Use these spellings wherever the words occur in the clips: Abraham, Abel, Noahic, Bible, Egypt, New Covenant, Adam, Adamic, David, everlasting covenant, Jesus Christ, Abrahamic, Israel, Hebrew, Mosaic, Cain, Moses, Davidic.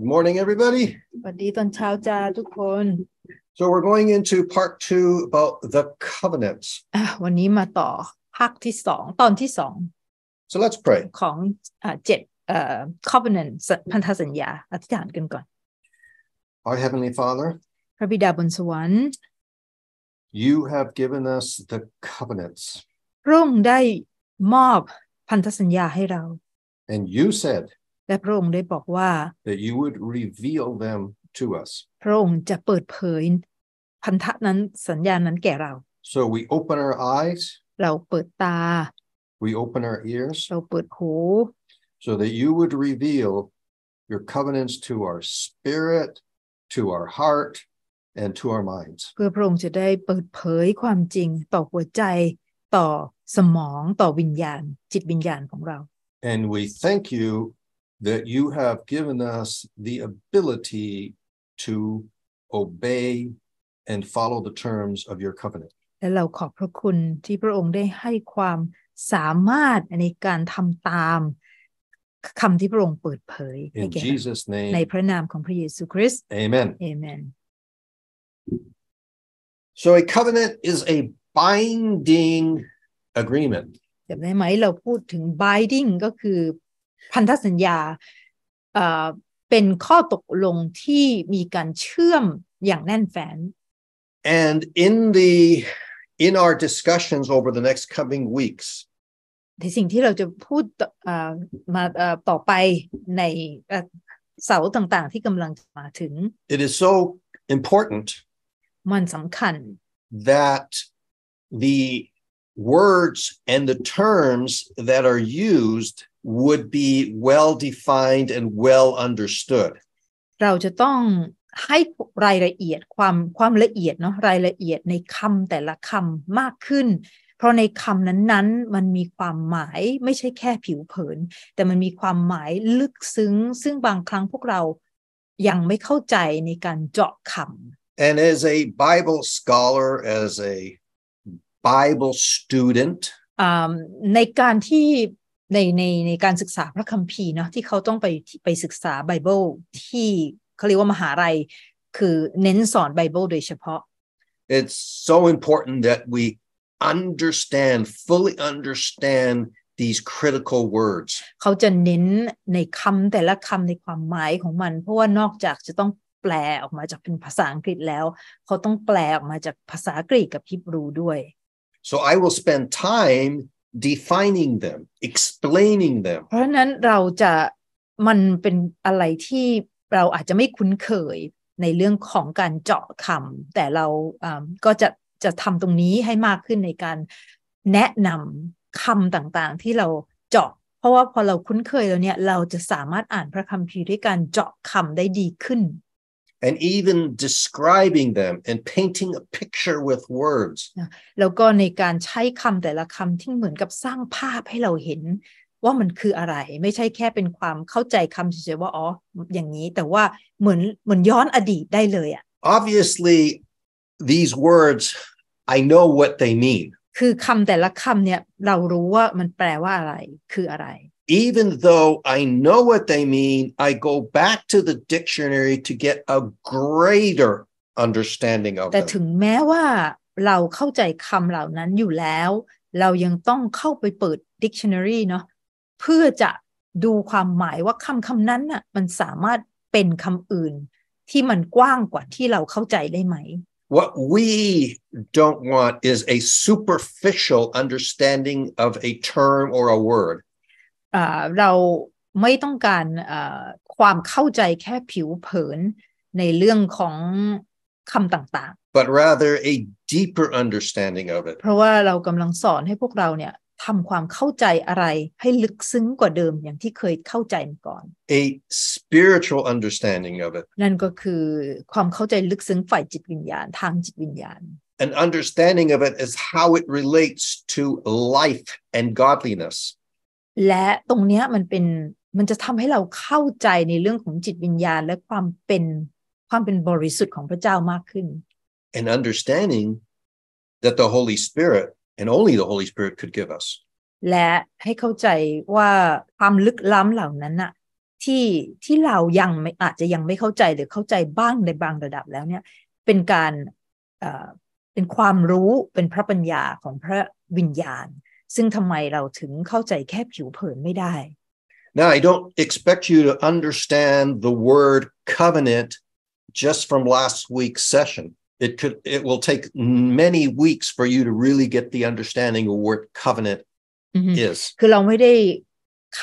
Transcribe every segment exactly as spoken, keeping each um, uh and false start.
Good morning, everybody. สวัสดีตอนเช้าจ้าทุกคน So we're going into part two about the covenants. อ่ะวันนี้มาต่อภาคที่สองตอนที่สอง So let's pray. ของอ่าเจ็ดเอ่อ covenant พันธสัญญาอธิษฐานกันก่อน Our Heavenly Father. พระบิดาบนสวรรค์ You have given us the covenants. พระองค์ได้มอบพันธสัญญาให้เรา And you said.และพระองค์ได้บอกว่า that you would reveal them to us พระองค์จะเปิดเผยพันธะนั้นสัญญานั้นแก่เรา so we open our eyes เราเปิดตา we open our ears เราเปิดหู so that you would reveal your covenants to our spirit to our heart and to our minds เพื่อพระองค์จะได้เปิดเผยความจริงต่อหัวใจต่อสมองต่อวิญญาณจิตวิญญาณของเรา and we thank youthat you have given us the ability to obey and follow the terms of your covenant. และเราขอบพระคุณที่พระองค์ได้ให้ความสามารถในการทำตามคำที่พระองค์เปิดเผยให้แก่เราในพระนามของพระเยซูคริสต์ Amen. Amen. So a covenant is a binding agreement. จำได้ไหมเราพูดถึง binding ก็คือพันธสัญญาเป็นข้อตกลงที่มีการเชื่อมอย่างแน่นแฟ้น and in the in our discussions over the next coming weeks ในสิ่งที่เราจะพูดมาต่อไปในเสาต่างๆที่กำลังมาถึง it is so important มันสำคัญ that the words and the terms that are usedwould be well defined and well understood เราจะต้องให้รายละเอียดความความละเอียดเนาะรายละเอียดในคำแต่ละคำมากขึ้นเพราะในคำนั้นๆมันมีความหมายไม่ใช่แค่ผิวเผินแต่มันมีความหมายลึกซึ้งซึ่งบางครั้งพวกเรายังไม่เข้าใจในการเจาะคำ and as a Bible scholar as a Bible student ในการที่ในในในการศึกษาพระคัมภีร์เนาะที่เขาต้องไปไปศึกษาไบเบิลที่เขาเรียกว่ามหาลัยคือเน้นสอนไบเบิลโดยเฉพาะ It's so important that we understand fully understand these critical words เขาจะเน้นในคำแต่ละคำในความหมายของมันเพราะว่านอกจากจะต้องแปลออกมาจากเป็นภาษาอังกฤษแล้วเขาต้องแปลออกมาจากภาษากรีกกับฮีบรูด้วย So I will spend time defining them, explaining them. เพราะฉะนั้นเราจะมันเป็นอะไรที่เราอาจจะไม่คุ้นเคยในเรื่องของการเจาะคำแต่เราก็จะจะทำตรงนี้ให้มากขึ้นในการแนะนำคำต่างๆที่เราเจาะเพราะว่าพอเราคุ้นเคยแล้วเนี่ยเราจะสามารถอ่านพระคัมภีร์ด้วยการเจาะคำได้ดีขึ้น And even describing them and painting a picture with words. แล้วก็ในการใช้คำแต่ละคำที่เหมือนกับสร้างภาพให้เราเห็นว่ามันคืออะไรไม่ใช่แค่เป็นความเข้าใจคำเฉยๆว่าอ๋ออย่างนี้แต่ว่าเหมือนเหมือนย้อนอดีตได้เลยอ่ะ Obviously these words I know what they mean. คือคำแต่ละคำเนี่ยเรารู้ว่ามันแปลว่าอะไรคืออะไรEven though I know what they mean, I go back to the dictionary to get a greater understanding of them. แต่ถึงแม้ว่าเราเข้าใจคำเหล่านั้นอยู่แล้วเรายังต้องเข้าไปเปิด dictionary เนาะเพื่อจะดูความหมายว่าคำคำนั้นน่ะมันสามารถเป็นคำอื่นที่มันกว้างกว่าที่เราเข้าใจได้ไหมWhat we don't want is a superficial understanding of a term or a word.เราไม่ต้องการความเข้าใจแค่ผิวเผินในเรื่องของคำต่างๆ But rather a deeper understanding of it เพราะว่าเรากำลังสอนให้พวกเราเนี่ยทำความเข้าใจอะไรให้ลึกซึ้งกว่าเดิมอย่างที่เคยเข้าใจมาก่อน A spiritual understanding of it นั่นก็คือความเข้าใจลึกซึ้งฝ่ายจิตวิญญาณทางจิตวิญญาณ An understanding of it is how it relates to life and godlinessและตรงนี้มันเป็นมันจะทำให้เราเข้าใจในเรื่องของจิตวิญญาณและความเป็นความเป็นบริสุทธิ์ของพระเจ้ามากขึ้น and understanding that the Holy Spirit and only the Holy Spirit could give us และให้เข้าใจว่าความลึกล้ำเหล่านั้นน่ะท ที่ที่เรายังไม่อาจจะยังไม่เข้าใจหรือเข้าใจบ้างในบางระดับแล้วเนี่ยเป็นการเอ่อเป็นความรู้เป็นพระปัญญาของพระวิญญาณซึ่งทำไมเราถึงเข้าใจแค่ผิวเผินไม่ได้ Now I don't expect you to understand the word covenant just from last week's session. It could it will take many weeks for you to really get the understanding of what covenant mm-hmm. is. คือเราไม่ได้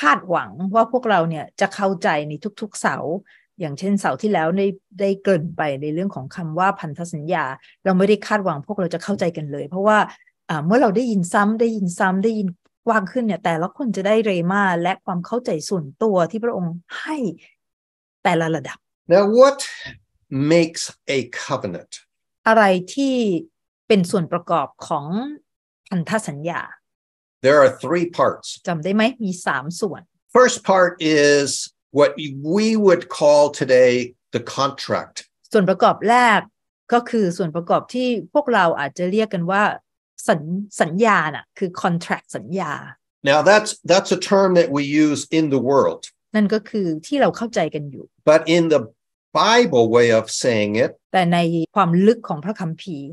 คาดหวังว่าพวกเราเนี่ยจะเข้าใจในทุกๆเสาอย่างเช่นเสาที่แล้วได้ได้เกริ่นไปในเรื่องของคำว่าพันธสัญญาเราไม่ได้คาดหวังพวกเราจะเข้าใจกันเลยเพราะว่าเมื่อเราได้ยินซ้ำได้ยินซ้ำได้ยินกว้างขึ้นเนี่ยแต่ละคนจะได้เรมาและความเข้าใจส่วนตัวที่พระองค์ให้แต่ละระดับ Now what makes a covenant อะไรที่เป็นส่วนประกอบของพันธสัญญา There are three parts จำได้ไหมมีสามส่วน First part is what we would call today the contract ส่วนประกอบแรกก็คือส่วนประกอบที่พวกเราอาจจะเรียกกันว่าสัญสัญญาน่ะคือ contract สัญญา Now that's that's a term that we use in the world นั่นก็คือที่เราเข้าใจกันอยู่ But in the Bible way of saying it แต่ในความลึกของพระคัมภีร์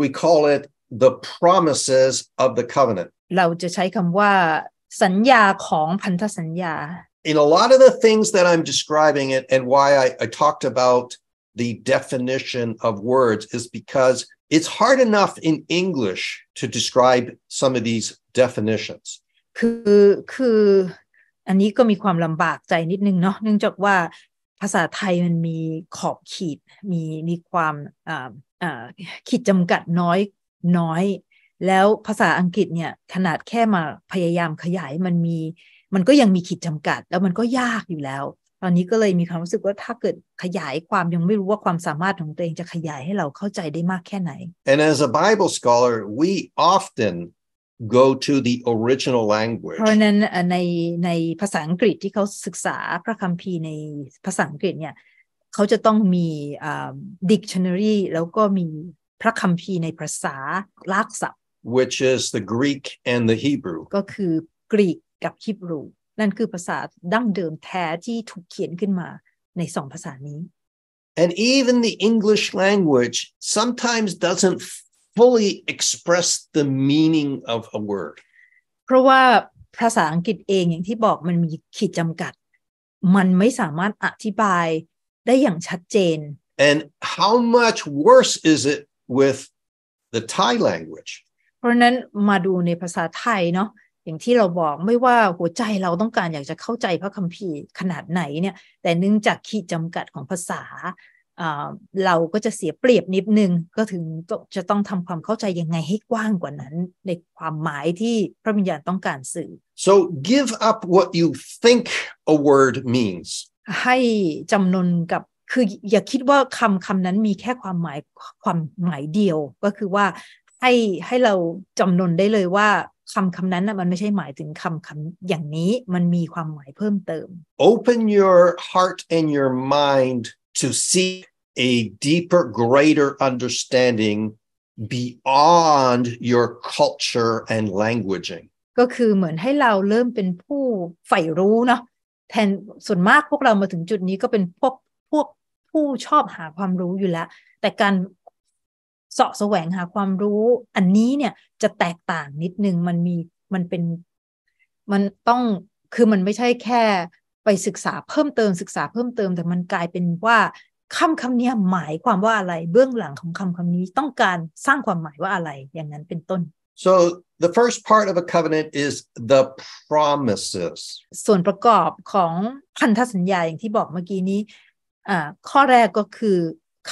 We call it the promises of the covenant เราจะใช้คำว่าสัญญาของพันธสัญญา In a lot of the things that I'm describing it and why I, I talked about the definition of words is because It's hard enough in English to describe some of these definitions. คือคืออันนี้ก็มีความลำบากใจนิดนึงเนาะเนื่องจากว่าภาษาไทยมันมีขอบขีดมีมีความอ่าอ่าขีดจำกัดน้อยน้อยแล้วภาษาอังกฤษเนี่ยขนาดแค่มาพยายามขยายมันมีมันก็ยังมีขีดจำกัดแล้วมันก็ยากอยู่แล้วตอนนี้ก็เลยมีความรู้สึกว่าถ้าเกิดขยายความยังไม่รู้ว่าความสามารถของตัวเองจะขยายให้เราเข้าใจได้มากแค่ไหน And as a Bible scholar, we often go to the original language. เพราะฉะนั้นในในภาษาอังกฤษที่เขาศึกษาพระคัมภีร์ในภาษาอังกฤษเนี่ยเขาจะต้องมี dictionary แล้วก็มีพระคัมภีร์ในภาษาลากศัพท์ Which is the Greek and the Hebrew. ก็คือกรีกกับฮีบรูนั่นคือภาษาดั้งเดิมแท้ที่ถูกเขียนขึ้นมาในสองภาษานี้ And even the English language sometimes doesn't fully express the meaning of a word เพราะว่าภาษาอังกฤษเองอย่างที่บอกมันมีขีดจำกัดมันไม่สามารถอธิบายได้อย่างชัดเจน And how much worse is it with the Thai language เพราะนั้นมาดูในภาษาไทยเนาะอย่างที่เราบอกไม่ว่าหัวใจเราต้องการอยากจะเข้าใจพระคัมภีร์ขนาดไหนเนี่ยแต่เนื่องจากขีดจำกัดของภาษาเราก็จะเสียเปรียบนิดนึงก็ถึงจะต้องทำความเข้าใจยังไงให้กว้างกว่านั้นในความหมายที่พระวิญญาณต้องการสื่อ So give up what you think a word means ให้จำนนกับคืออย่าคิดว่าคำคำนั้นมีแค่ความหมายความหมายเดียวก็คือว่าให้ให้เราจำนนได้เลยว่าคำคำนั้นน่ะมันไม่ใช่หมายถึงคำคำอย่างนี้มันมีความหมายเพิ่มเติม Open your heart and your mind to seek a deeper, greater understanding beyond your culture and languaging ก็คือเหมือนให้เราเริ่มเป็นผู้ใฝ่รู้เนาะแทนส่วนมากพวกเรามาถึงจุดนี้ก็เป็นพวกพวกผู้ชอบหาความรู้อยู่แล้วแต่การเสาะแสวงหาความรู้อันนี้เนี่ยจะแตกต่างนิดนึงมันมีมันเป็นมันต้องคือมันไม่ใช่แค่ไปศึกษาเพิ่มเติมศึกษาเพิ่มเติมแต่มันกลายเป็นว่าคำคำนี้หมายความว่าอะไรเบื้องหลังของคำคำนี้ต้องการสร้างความหมายว่าอะไรอย่างนั้นเป็นต้น So the first part of a covenant is the promises ส่วนประกอบของพันธสัญญาอย่างที่บอกเมื่อกี้นี้อ่าข้อแรกก็คือ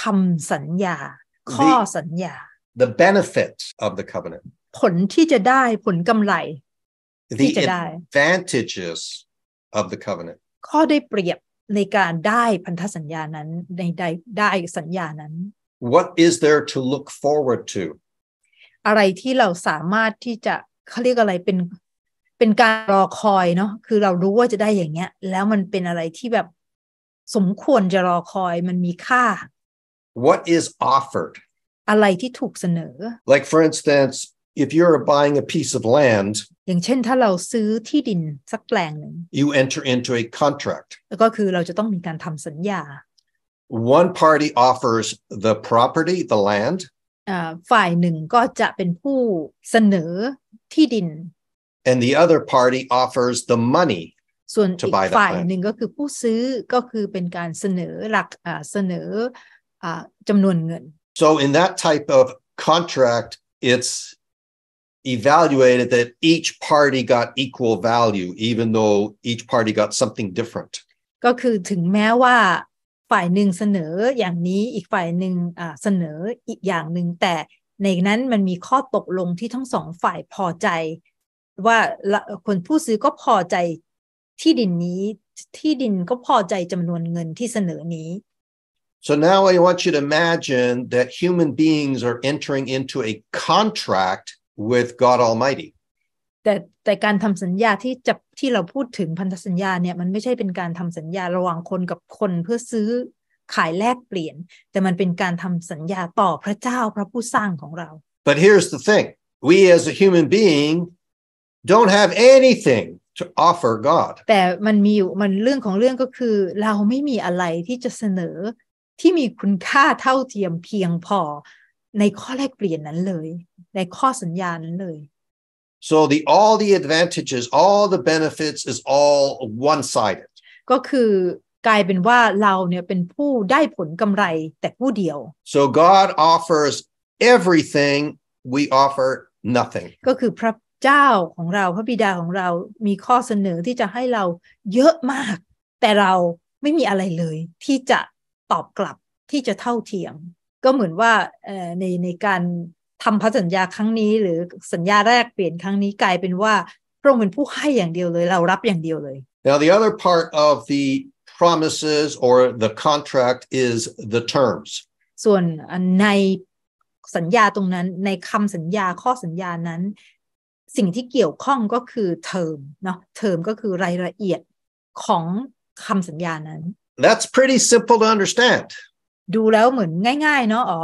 คำสัญญาข้อสัญญา The benefits of the covenant ผลที่จะได้ผลกำไร ที่จะได้ The advantages of the covenant ข้อได้เปรียบในการได้พันธสัญญานั้นในได้ได้สัญญานั้น What is there to look forward to อะไรที่เราสามารถที่จะเขาเรียกอะไรเป็นเป็นการรอคอยเนาะคือเรารู้ว่าจะได้อย่างเงี้ยแล้วมันเป็นอะไรที่แบบสมควรจะรอคอยมันมีค่าWhat is offered? อะไรที่ถูกเสนอ Like for instance, if you're buying a piece of land อย่างเช่นถ้าเราซื้อที่ดินสักแปลงหนึ่ง you enter into a contract แล้วก็คือเราจะต้องมีการทำสัญญา one party offers the property the land อ่าฝ่ายหนึ่งก็จะเป็นผู้เสนอที่ดิน and the other party offers the money ส่วนอีกฝ่ายหนึ่งก็คือผู้ซื้อก็คือเป็นการเสนอหลักอ่าเสนออ่าจำนวนเงิน so in that type of contract it's evaluated that each party got equal value even though each party got something different ก็คือถึงแม้ว่าฝ่ายหนึ่งเสนออย่างนี้อีกฝ่ายหนึ่งอ่าเสนออีกอย่างหนึ่งแต่ในนั้นมันมีข้อตกลงที่ทั้งสองฝ่ายพอใจว่าคนผู้ซื้อก็พอใจที่ดินนี้ที่ดินก็พอใจจำนวนเงินที่เสนอนี้ So now I want you to imagine that human beings are entering into a contract with God Almighty แต่แต่การทำสัญญาที่จะที่เราพูดถึงพันธสัญญาเนี่ยมันไม่ใช่เป็นการทำสัญญาระหว่างคนกับคนเพื่อซื้อขายแลกเปลี่ยนแต่มันเป็นการทำสัญญาต่อพระเจ้าพระผู้สร้างของเรา But here's the thing we as a human being don't have anything to offer God แต่มันมีอยู่มันเรื่องของเรื่องก็คือเราไม่มีอะไรที่จะเสนอที่มีคุณค่าเท่าเทียมเพียงพอในข้อแลกเปลี่ยนนั้นเลยในข้อสัญญานั้นเลย so the all the advantages all the benefits is all one sided ก็คือกลายเป็นว่าเราเนี่ยเป็นผู้ได้ผลกำไรแต่ผู้เดียว so God offers everything we offer nothing ก็คือพระเจ้าของเราพระบิดาของเรามีข้อเสนอที่จะให้เราเยอะมากแต่เราไม่มีอะไรเลยที่จะตอบกลับที่จะเท่าเทียมก็เหมือนว่าในในการทำพันธสัญญาครั้งนี้หรือสัญญาแรกเปลี่ยนครั้งนี้กลายเป็นว่าพระองค์เป็นผู้ให้อย่างเดียวเลยเรารับอย่างเดียวเลย Now the other part of the promises or the contract is the terms ส่วนในสัญญาตรงนั้นในคำสัญญาข้อสัญญานั้นสิ่งที่เกี่ยวข้องก็คือ term เนาะ term ก็คือรายละเอียดของคำสัญญานั้น That's pretty simple to understandดูแล้วเหมือนง่ายๆเนาะอ๋อ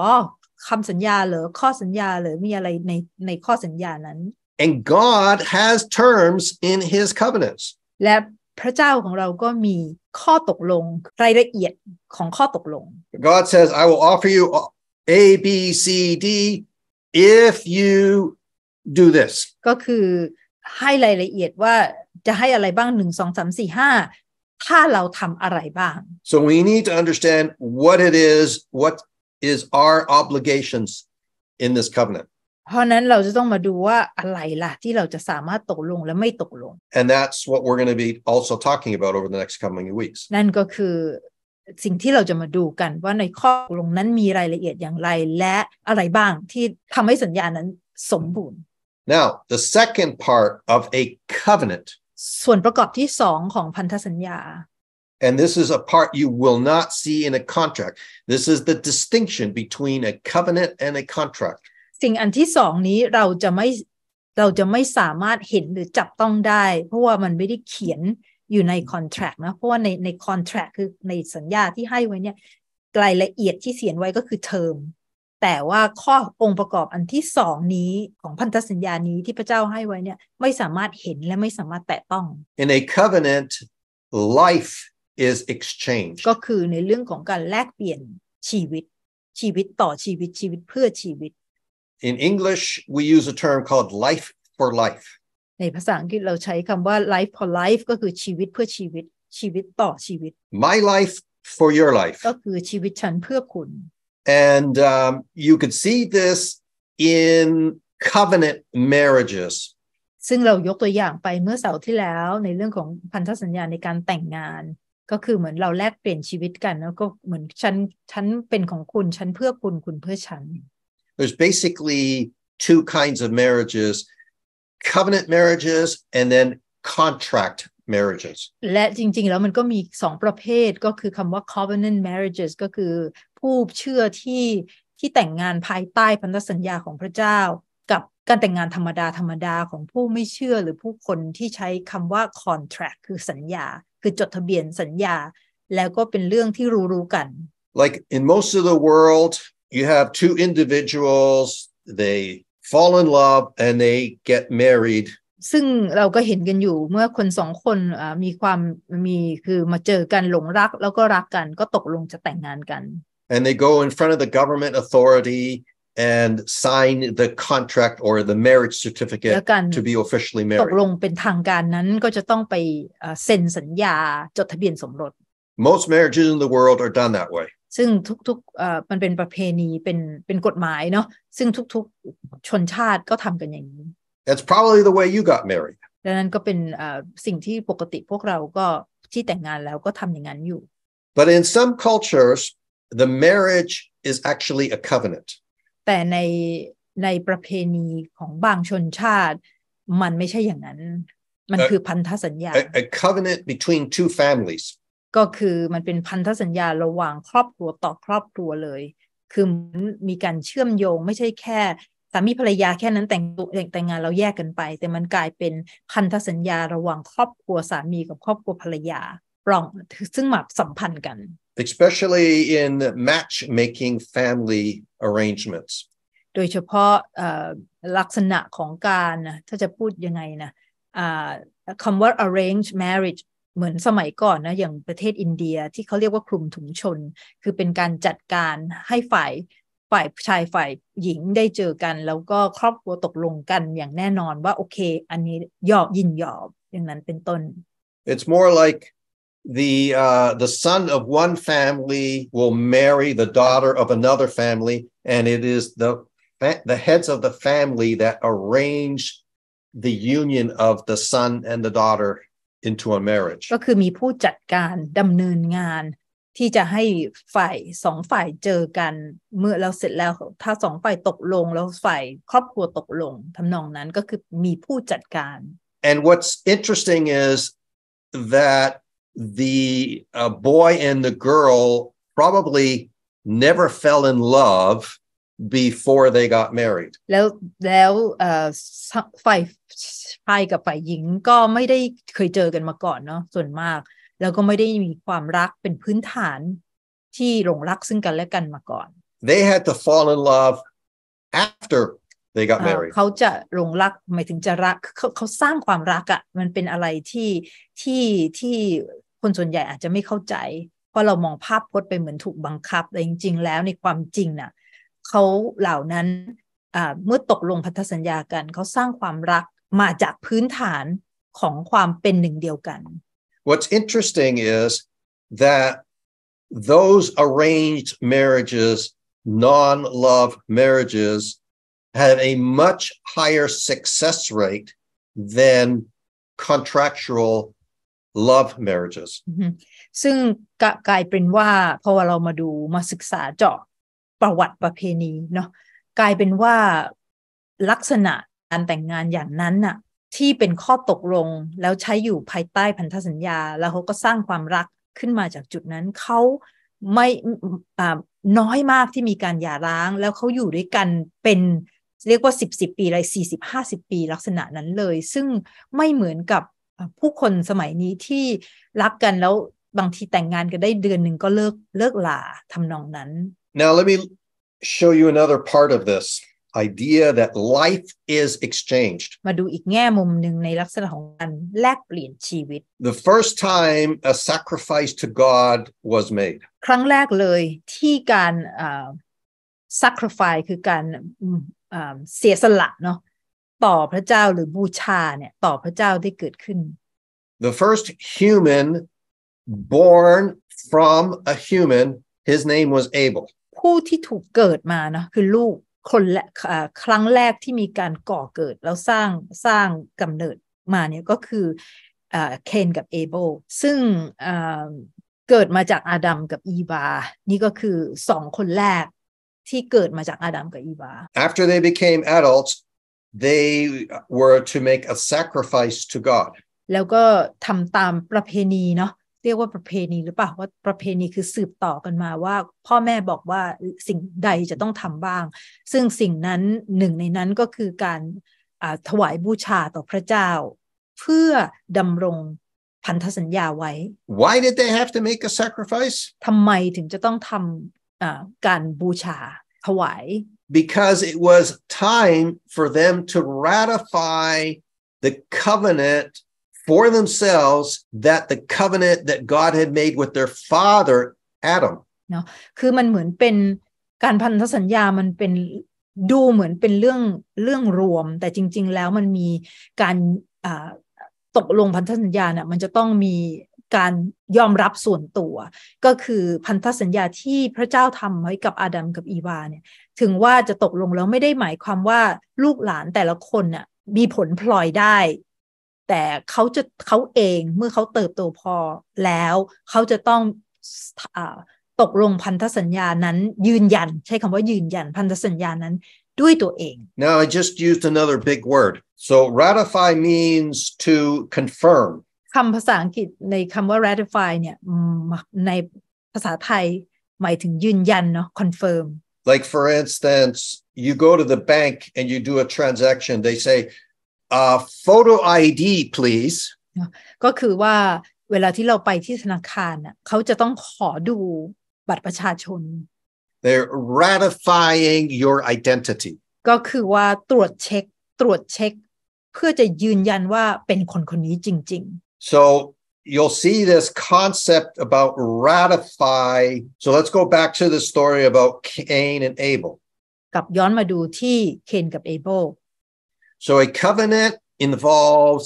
คำสัญญาหรือข้อสัญญาหรือมีอะไรในในข้อสัญญานั้น And God has terms in His covenants และพระเจ้าของเราก็มีข้อตกลงรายละเอียดของข้อตกลง God says I will offer you A B C D if you do this ก็คือให้รายละเอียดว่าจะให้อะไรบ้างหนึ่ง สอง สาม สี่ ห้าถ้าเราทำอะไรบ้าง So we need to understand what it is what is our obligations in this covenant เพราะนั้นเราจะต้องมาดูว่าอะไรล่ะที่เราจะสามารถตกลงและไม่ตกลง And that's what we're going to be also talking about over the next coming weeks นั่นก็คือสิ่งที่เราจะมาดูกันว่าในข้อตกลงนั้นมีรายละเอียดอย่างไรและอะไรบ้างที่ทำให้สัญญานั้นสมบูรณ์ Now the second part of a covenantส่วนประกอบที่สองของพันธสัญญา And this is a part you will not see in a contract. This is the distinction between a covenant and a contract. สิ่งอันที่สองนี้เราจะไม่เราจะไม่สามารถเห็นหรือจับต้องได้เพราะว่ามันไม่ได้เขียนอยู่ใน contract นะเพราะว่าในใน contract คือในสัญญาที่ให้ไว้เนี่ยรายละเอียดที่เขียนไว้ก็คือ term แต่ว่าข้อองค์ประกอบอันที่สองนี้ของพันธสัญญานี้ที่พระเจ้าให้ไว้เนี่ยไม่สามารถเห็นและไม่สามารถแตะต้อง In a covenant, life is exchanged ก็คือในเรื่องของการแลกเปลี่ยนชีวิตชีวิตต่อชีวิตชีวิตเพื่อชีวิต In English, we use a term called life for life ในภาษาอังกฤษเราใช้คำว่า life for life ก็คือชีวิตเพื่อชีวิตชีวิตต่อชีวิต My life for your life ก็คือชีวิตฉันเพื่อคุณAnd um, you could see this in covenant marriages. ซึ่งเรายกตัวอย่างไปเมื่อเสาร์ที่แล้วในเรื่องของพันธสัญญาในการแต่งงานก็คือเหมือนเราแลกเปลี่ยนชีวิตกันแล้วก็เหมือนฉันฉันเป็นของคุณฉันเพื่อคุณคุณเพื่อฉัน There's basically two kinds of marriages: covenant marriages and then contract marriages. และจริงๆแล้วมันก็มีสองประเภทก็คือคำว่า covenant marriages ก็คือผู้เชื่อที่ที่แต่งงานภายใต้พันธสัญญาของพระเจ้ากับการแต่งงานธรรมดาธรรมดาของผู้ไม่เชื่อหรือผู้คนที่ใช้คำว่า contract คือสัญญาคือจดทะเบียนสัญญาแล้วก็เป็นเรื่องที่รู้ๆกัน Like in most of the world you have two individuals they fall in love and they get married. ซึ่งเราก็เห็นกันอยู่เมื่อคนสองคนมีความมีคือมาเจอกันหลงรักแล้วก็รักกันก็ตกลงจะแต่งงานกัน And they go in front of the government authority and sign the contract or the marriage certificate to be officially married. ตกลงเป็นทางการนั้นก็จะต้องไปเซ็นสัญญาจดทะเบียนสมรส Most marriages in the world are done that way.ซึ่งทุกๆเอ่อมันเป็นประเพณีเป็นเป็นกฎหมายเนาะซึ่งทุกๆชนชาติก็ทำกันอย่างนี้ That's probably the way you got married. ดังนั้นก็เป็นเอ่อสิ่งที่ปกติพวกเราก็ที่แต่งงานแล้วก็ทำอย่างนั้นอยู่ But in some cultures, the marriage is actually a covenant. แต่ในในประเพณีของบางชนชาติมันไม่ใช่อย่างนั้นมันคือพันธสัญญา A, a covenant between two families.ก็คือมันเป็นพันธสัญญาระหว่างครอบครัวต่อครอบครัวเลยคือมีการเชื่อมโยงไม่ใช่แค่สามีภรรยาแค่นั้นแต่งแต่งงานเราแยกกันไปแต่มันกลายเป็นพันธสัญญาระหว่างครอบครัวสามีกับครอบครัวภรรยาปรองซึ่งมาสัมพันธ์กัน Especially in matchmaking family arrangements โดยเฉพาะลักษณะของการถ้าจะพูดยังไงนะคำว่า arrange marriageเหมือนสมัยก่อนนะอย่างประเทศอินเดียที่เขาเรียกว่าคลุมถุงชนคือเป็นการจัดการให้ฝ่ายฝ่ายชายฝ่ายหญิงได้เจอกันแล้วก็ครอบครัวตกลงกันอย่างแน่นอนว่าโอเคอันนี้ยอมยินยอมอย่างนั้นเป็นต้น It's more like the uh, the son of one family will marry the daughter of another family and it is the the heads of the family that arrange the union of the son and the daughter.into a marriage ก็คือมีผู้จัดการดำเนินงานที่จะให้ฝ่ายสองฝ่ายเจอกันเมื่อเราเสร็จแล้วถ้าสองฝ่ายตกลงแล้วฝ่ายครอบครัวตกลงทำนองนั้นก็คือมีผู้จัดการ And what's interesting is that the uh, boy and the girl probably never fell in love before they got married แล้วแล้วเอ่อฝ่ายชายกับฝ่ายหญิงก็ไม่ได้เคยเจอกันมาก่อนเนาะส่วนมากแล้วก็ไม่ได้มีความรักเป็นพื้นฐานที่หลงรักซึ่งกันและกันมาก่อน They had to fall in love after they got married เขาจะหลงรักหมายถึงจะรักเขาเขาสร้างความรักอ่ะมันเป็นอะไรที่ที่ที่คนส่วนใหญ่อาจจะไม่เข้าใจเพราะเรามองภาพพจน์ไปเหมือนถูกบังคับแต่จริงๆแล้วในความจริงน่ะเขาเหล่านั้นเมื่อตกลงพันธสัญญากันเขาสร้างความรักมาจากพื้นฐานของความเป็นหนึ่งเดียวกัน What's interesting is that those arranged marriages, non-love marriages, have a much higher success rate than contractual love marriages. ซึ่งกลายเป็นว่าพอเรามาดูมาศึกษาเจาะประวัติประเพณีเนาะกลายเป็นว่าลักษณะการแต่งงานอย่างนั้นน่ะที่เป็นข้อตกลงแล้วใช้อยู่ภายใต้พันธสัญญาแล้วเขาก็สร้างความรักขึ้นมาจากจุดนั้นเขาไม่อ่าน้อยมากที่มีการหย่าร้างแล้วเขาอยู่ด้วยกันเป็นเรียกว่าสิบสิบปีอะไรสี่สิบห้าสิบปีลักษณะนั้นเลยซึ่งไม่เหมือนกับผู้คนสมัยนี้ที่รักกันแล้วบางทีแต่งงานกันได้เดือนหนึ่งก็เลิกเลิกลาทำนองนั้นNow let me show you another part of this idea that life is exchanged. มาดูอีกแง่มุมนึงในลักษณะของการแลกเปลี่ยนชีวิต The first time a sacrifice to God was made. ครั้งแรกเลยที่การเอ่อ sacrifice คือการเอ่อเสียสละเนาะต่อพระเจ้าหรือบูชาเนี่ยต่อพระเจ้าได้เกิดขึ้น The first human born from a human, his name was Abel.ผู้ที่ถูกเกิดมานะคือลูกคนและครั้งแรกที่มีการก่อเกิดแล้วสร้างสร้างกำเนิดมาเนี่ยก็คือเคนกับเอเบลซึ่งเกิดมาจากอาดัมกับอีวานี่ก็คือสองคนแรกที่เกิดมาจากอาดัมกับอีวา After they became adults they were to make a sacrifice to God แล้วก็ทำตามประเพณีเนาะเรียกว่าประเพณีหรือเปล่าว่าประเพณีคือสืบต่อกันมาว่าพ่อแม่บอกว่าสิ่งใดจะต้องทำบ้างซึ่งสิ่งนั้นหนึ่งในนั้นก็คือการถวายบูชาต่อพระเจ้าเพื่อดำรงพันธสัญญาไว้ Why did they have to make a sacrifice ทำไมถึงจะต้องทำการบูชาถวาย because it was time for them to ratify the covenant for themselves, that the covenant that God had made with their father Adam. เนาะคือมันเหมือนเป็นการพันธสัญญามันเป็นดูเหมือนเป็นเรื่องเรื่องรวมแต่จริงๆแล้วมันมีการตกลงพันธสัญญาเนี่ยมันจะต้องมีการยอมรับส่วนตัวก็คือพันธสัญญาที่พระเจ้าทำไว้กับอาดัมกับอีวาเนี่ยถึงว่าจะตกลงแล้วไม่ได้หมายความว่าลูกหลานแต่ละคนน่ะมีผลพลอยได้แต่เขาจะเขาเองเมื่อเขาเติบโตพอแล้วเขาจะต้องตกลงพันธสัญญานั้นยืนยันใช้คำว่ายืนยันพันธสัญญานั้นด้วยตัวเอง Now I just used another big word. So ratify means to confirm. คำภาษาอังกฤษในคำว่า ratify เนี่ยในภาษาไทยหมายถึงยืนยันเนาะ confirm. Like for instance, you go to the bank and you do a transaction. They say, uh, photo ไอ ดี please. ก็คือว่าเวลาที่เราไปที่ธนาคารน่ะเขาจะต้องขอดูบัตรประชาชน They're ratifying your identity ก็คือว่าตรวจเช็คตรวจเช็คเพื่อจะยืนยันว่าเป็นคนคนนี้จริงๆ So you'll see this concept about ratify. So let's go back to the story about Cain and Abel. กลับย้อนมาดูที่เคนกับเอเบล So a covenant involves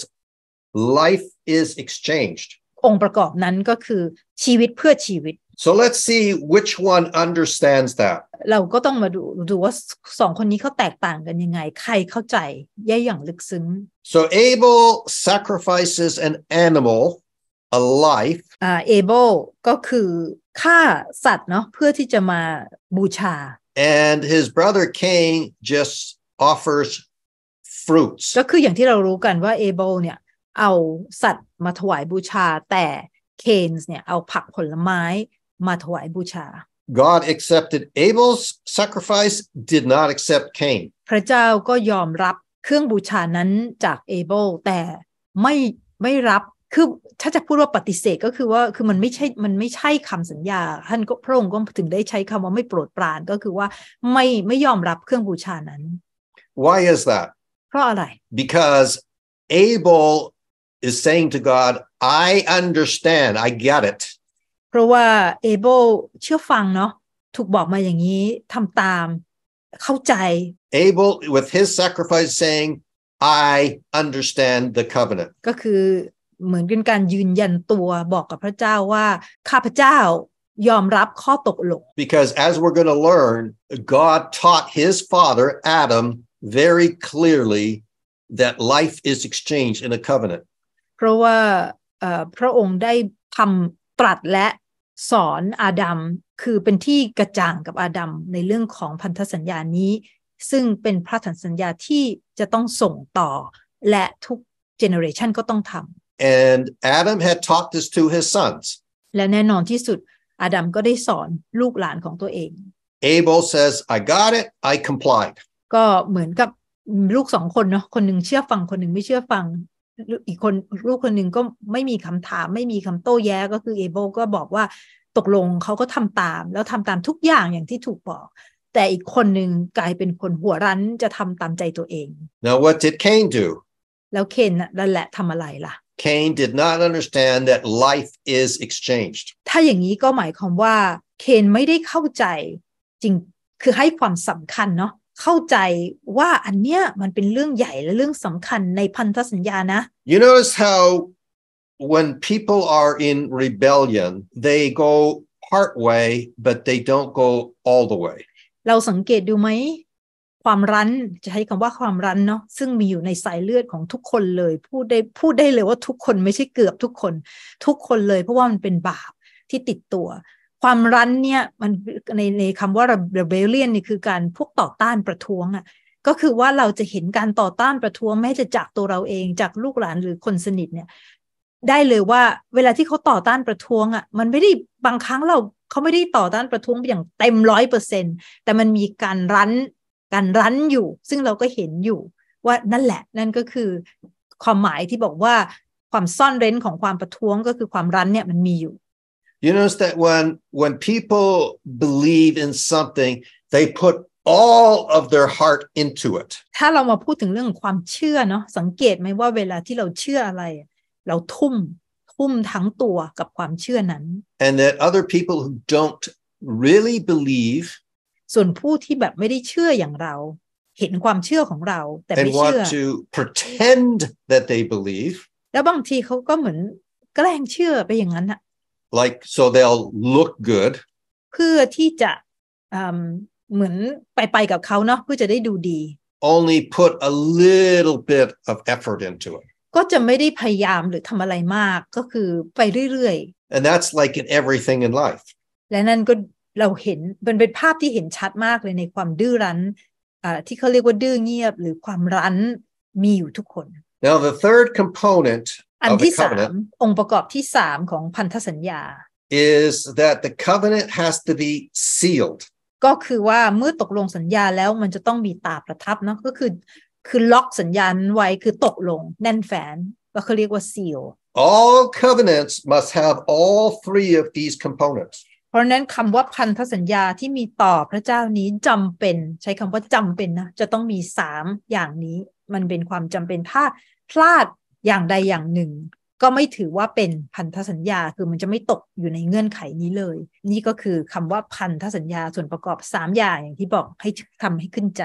life is exchanged.องค์ประกอบนั้นก็คือชีวิตเพื่อชีวิต So let's see which one understands that เราก็ต้องมาดูดูว่าสองคนนี้เขาแตกต่างกันยังไงใครเข้าใจแยกอย่างลึกซึ้ง So Abel sacrifices an animal, a life. อ่า Abel ก็คือฆ่าสัตว์เนาะเพื่อที่จะมาบูชา And his brother Cain just offers fruits. ก็คืออย่างที่เรารู้กันว่า Abel เนี่ยเอาสัตว์มาถวายบูชาแต่เคนส์เนี่ยเอาผักผลไม้มาถวายบูชา God accepted Abel's sacrifice, did not accept Cain. พระเจ้าก็ยอมรับเครื่องบูชานั้นจากเอเบลแต่ไม่ไม่รับคือถ้าจะพูดว่าปฏิเสธก็คือว่าคือมันไม่ใช่มันไม่ใช่คำสัญญาท่านก็พระองค์ก็ถึงได้ใช้คำว่าไม่โปรดปรานก็คือว่าไม่ไม่ยอมรับเครื่องบูชานั้น Why is that? เพราะอะไร Because Abel is saying to God, I understand, I get it. เพราะว่าเอเบลเชื่อฟังเนาะถูกบอกมาอย่างนี้ทำตามเข้าใจ Abel with his sacrifice saying, I understand the covenant. ก็คือเหมือนเป็นการยืนยันตัวบอกกับพระเจ้าว่าข้าพเจ้ายอมรับข้อตกลง Because as we're going to learn, God taught his father Adam very clearly that life is exchanged in a covenant.เพราะว่าพระองค์ได้ทำตรัสและสอนอาดัมคือเป็นที่กระจ่างกับอาดัมในเรื่องของพันธสัญญานี้ซึ่งเป็นพันธสัญญาที่จะต้องส่งต่อและทุกเจเนอเรชันก็ต้องทำ And Adam had taught this to his sons. และแน่นอนที่สุดอาดัมก็ได้สอนลูกหลานของตัวเอง Abel says, I got it, I complied. ก็เหมือนกับลูกสองคนเนาะคนหนึ่งเชื่อฟังคนหนึ่งไม่เชื่อฟังอีกคนลูกคนหนึ่งก็ไม่มีคำถามไม่มีคำโต้แย้ก็คือเอเบลก็บอกว่าตกลงเขาก็ทำตามแล้วทำตามทุกอย่างอย่างที่ถูกบอกแต่อีกคนหนึ่งกลายเป็นคนหัวรั้นจะทำตามใจตัวเอง Now what did Cain do? แล้วเคนนั่นแหละทำอะไรล่ะ Cain did not understand that life is exchanged. ถ้าอย่างนี้ก็หมายความว่าเคนไม่ได้เข้าใจจริงคือให้ความสำคัญเนาะเข้าใจว่าอันเนี้ยมันเป็นเรื่องใหญ่และเรื่องสำคัญในพันธสัญญานะ You notice how when people are in rebellion they go part way but they don't go all the way เราสังเกตดูไหมความรั้นจะใช้คำว่าความรั้นเนาะซึ่งมีอยู่ในสายเลือดของทุกคนเลยพูดได้พูดได้เลยว่าทุกคนไม่ใช่เกือบทุกคนทุกคนเลยเพราะว่ามันเป็นบาปที่ติดตัวความรั้นเนี่ยมันในในคำว่า rebellion นี่คือการพวกต่อต้านประท้วงอ่ะก็คือว่าเราจะเห็นการต่อต้านประท้วงแม้จะจากตัวเราเองจากลูกหลานหรือคนสนิทเนี่ยได้เลยว่าเวลาที่เขาต่อต้านประท้วงอ่ะมันไม่ได้บางครั้งเราเขาไม่ได้ต่อต้านประท้วงอย่างเต็ม ร้อยเปอร์เซ็นต์ แต่มันมีการรั้นการรั้นอยู่ซึ่งเราก็เห็นอยู่ว่านั่นแหละนั่นก็คือความหมายที่บอกว่าความซ่อนเร้นของความประท้วงก็คือความรั้นเนี่ยมันมีอยู่You notice that when when people believe in something, they put all of their heart into it. ถ้าเรามาพูดถึงเรื่องความเชื่อเนาะสังเกตไหมว่าเวลาที่เราเชื่ออะไรเราทุ่มทุ่มทั้งตัวกับความเชื่อนั้น and that other people who don't really believe ส่วนผู้ที่แบบไม่ได้เชื่ออย่างเราเห็นความเชื่อของเราแต่ไม่เชื่อ and want to pretend that they believe แล้วบางทีเขาก็เหมือนแกล้งเชื่อไปอย่างนั้นอะ like so they'll look good เพื่อที่จะเหมือนไปไปกับเขาเนาะเพื่อจะได้ดูดี only put a little bit of effort into it ก็จะไม่ได้พยายามหรือทำอะไรมากก็คือไปเรื่อยๆ and that's like in everything in life และนั่นก็เราเห็นมันเป็นภาพที่เห็นชัดมากเลยในความดื้อรั้นที่เขาเรียกว่าดื้อเงียบหรือความรั้นมีอยู่ทุกคน now the third component อันที่สามองค์ประกอบที่สามของพันธสัญญา is that the covenant has to be sealedก็คือว่าเมื่อตกลงสัญญาแล้วมันจะต้องมีตาประทับเนาะก็คือคือล็อกสัญญาไว้คือตกลงแน่นแฟ้นก็เขาเรียกว่า seal all covenants must have all three of these components เพราะนั้นคำว่าพันธสัญญาที่มีต่อพระเจ้านี้จำเป็นใช้คำว่าจำเป็นนะจะต้องมีสามอย่างนี้มันเป็นความจำเป็นถ้าพลาดอย่างใดอย่างหนึ่งก็ไม่ถือว่าเป็นพันธสัญญาคือมันจะไม่ตกอยู่ในเงื่อนไขนี้เลยนี่ก็คือคำว่าพันธสัญญาส่วนประกอบสามอย่างอย่างที่บอกให้ทำให้ขึ้นใจ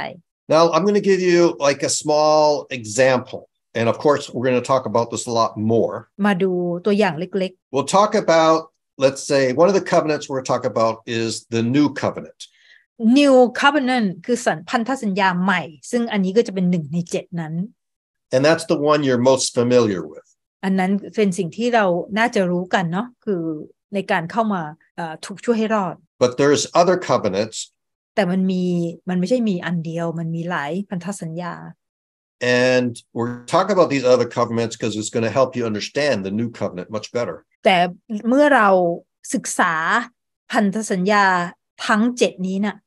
Now I'm going to give you like a small example and of course we're going to talk about this a lot more มาดูตัวอย่างเล็กๆ We'll talk about let's say one of the covenants we're going to talk about is the new covenant New covenant คือพันธสัญญาใหม่ซึ่งอันนี้ก็จะเป็นหนึ่งในเจ็ดนั้น And that's the one you're most familiar withอันนั้นเป็นสิ่งที่เราน่าจะรู้กันเนาะคือในการเข้ามาถูกช่วยให้รอด But there's other covenants แต่มันมีมันไม่ใช่มีอันเดียวมันมีหลายพันธสัญญา And we're talking about these other covenants because it's going to help you understand the new covenant much better แต่เมื่อเราศึกษาพันธสัญญาทั้งเจ็ดนี้น่ะ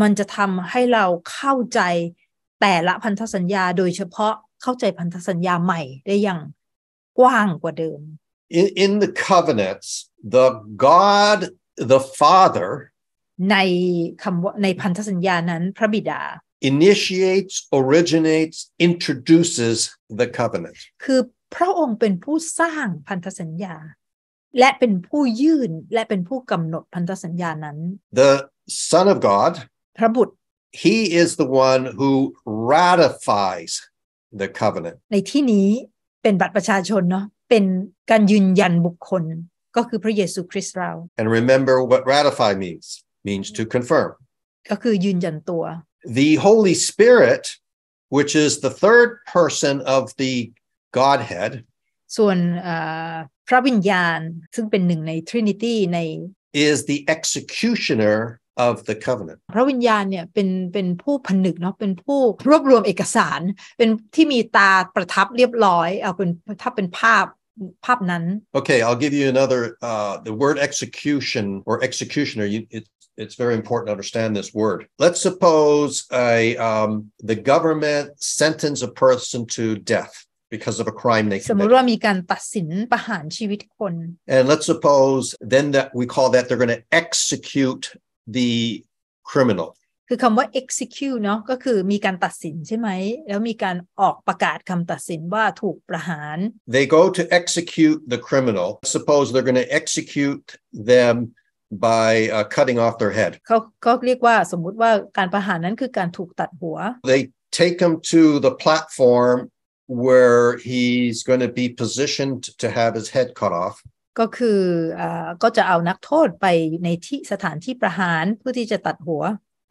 มันจะทำให้เราเข้าใจแต่ละพันธสัญญาโดยเฉพาะเข้าใจพันธสัญญาใหม่ได้อย่างกว้างกว่าเดิม in, in the covenants the God the Father ในคำในพันธสัญญานั้นพระบิดา initiates originates introduces the covenant คือพระองค์เป็นผู้สร้างพันธสัญญาและเป็นผู้ยื่นและเป็นผู้กำหนดพันธสัญญานั้น the Son of God พระบุตร he is the one who ratifies the covenant ในที่นี้เป็นบัตรประชาชนเนาะเป็นการยืนยันบุคคลก็คือพระเยซูคริสต์เรา And remember what ratify means means to confirm ก็คือยืนยันตัว The Holy Spirit which is the third person of the Godhead ส่วนพระวิญญาณซึ่งเป็นหนึ่งใน Trinity ใน is the executioner of the covenant พระวิญญาณเนี่ยเป็นเป็นผู้ผนึกเนาะเป็นผู้รวบรวมเอกสารเป็นที่มีตาประทับเรียบร้อยเอาเป็นถ้าเป็นภาพภาพนั้น Okay I'll give you another uh the word execution or executioner you, it's it's very important to understand this word let's suppose a um the government sentence a person to death because of a crime they committed สมมติว่ามีการตัดสินประหารชีวิตคน And let's suppose then that we call that they're going to execute the criminal คือคำว่า execute เนาะก็คือมีการตัดสินใช่ไหมแล้วมีการออกประกาศคำตัดสินว่าถูกประหาร They go to execute the criminal suppose they're going to execute them by uh, cutting off their head เขาเขาเรียกว่าสมมุติว่าการประหารนั้นคือการถูกตัดหัว They take him to the platform where he's going to be positioned to have his head cut offก็คือก็จะเอานักโทษไปในที่สถานที่ประหารเพื่อที่จะตัดหัว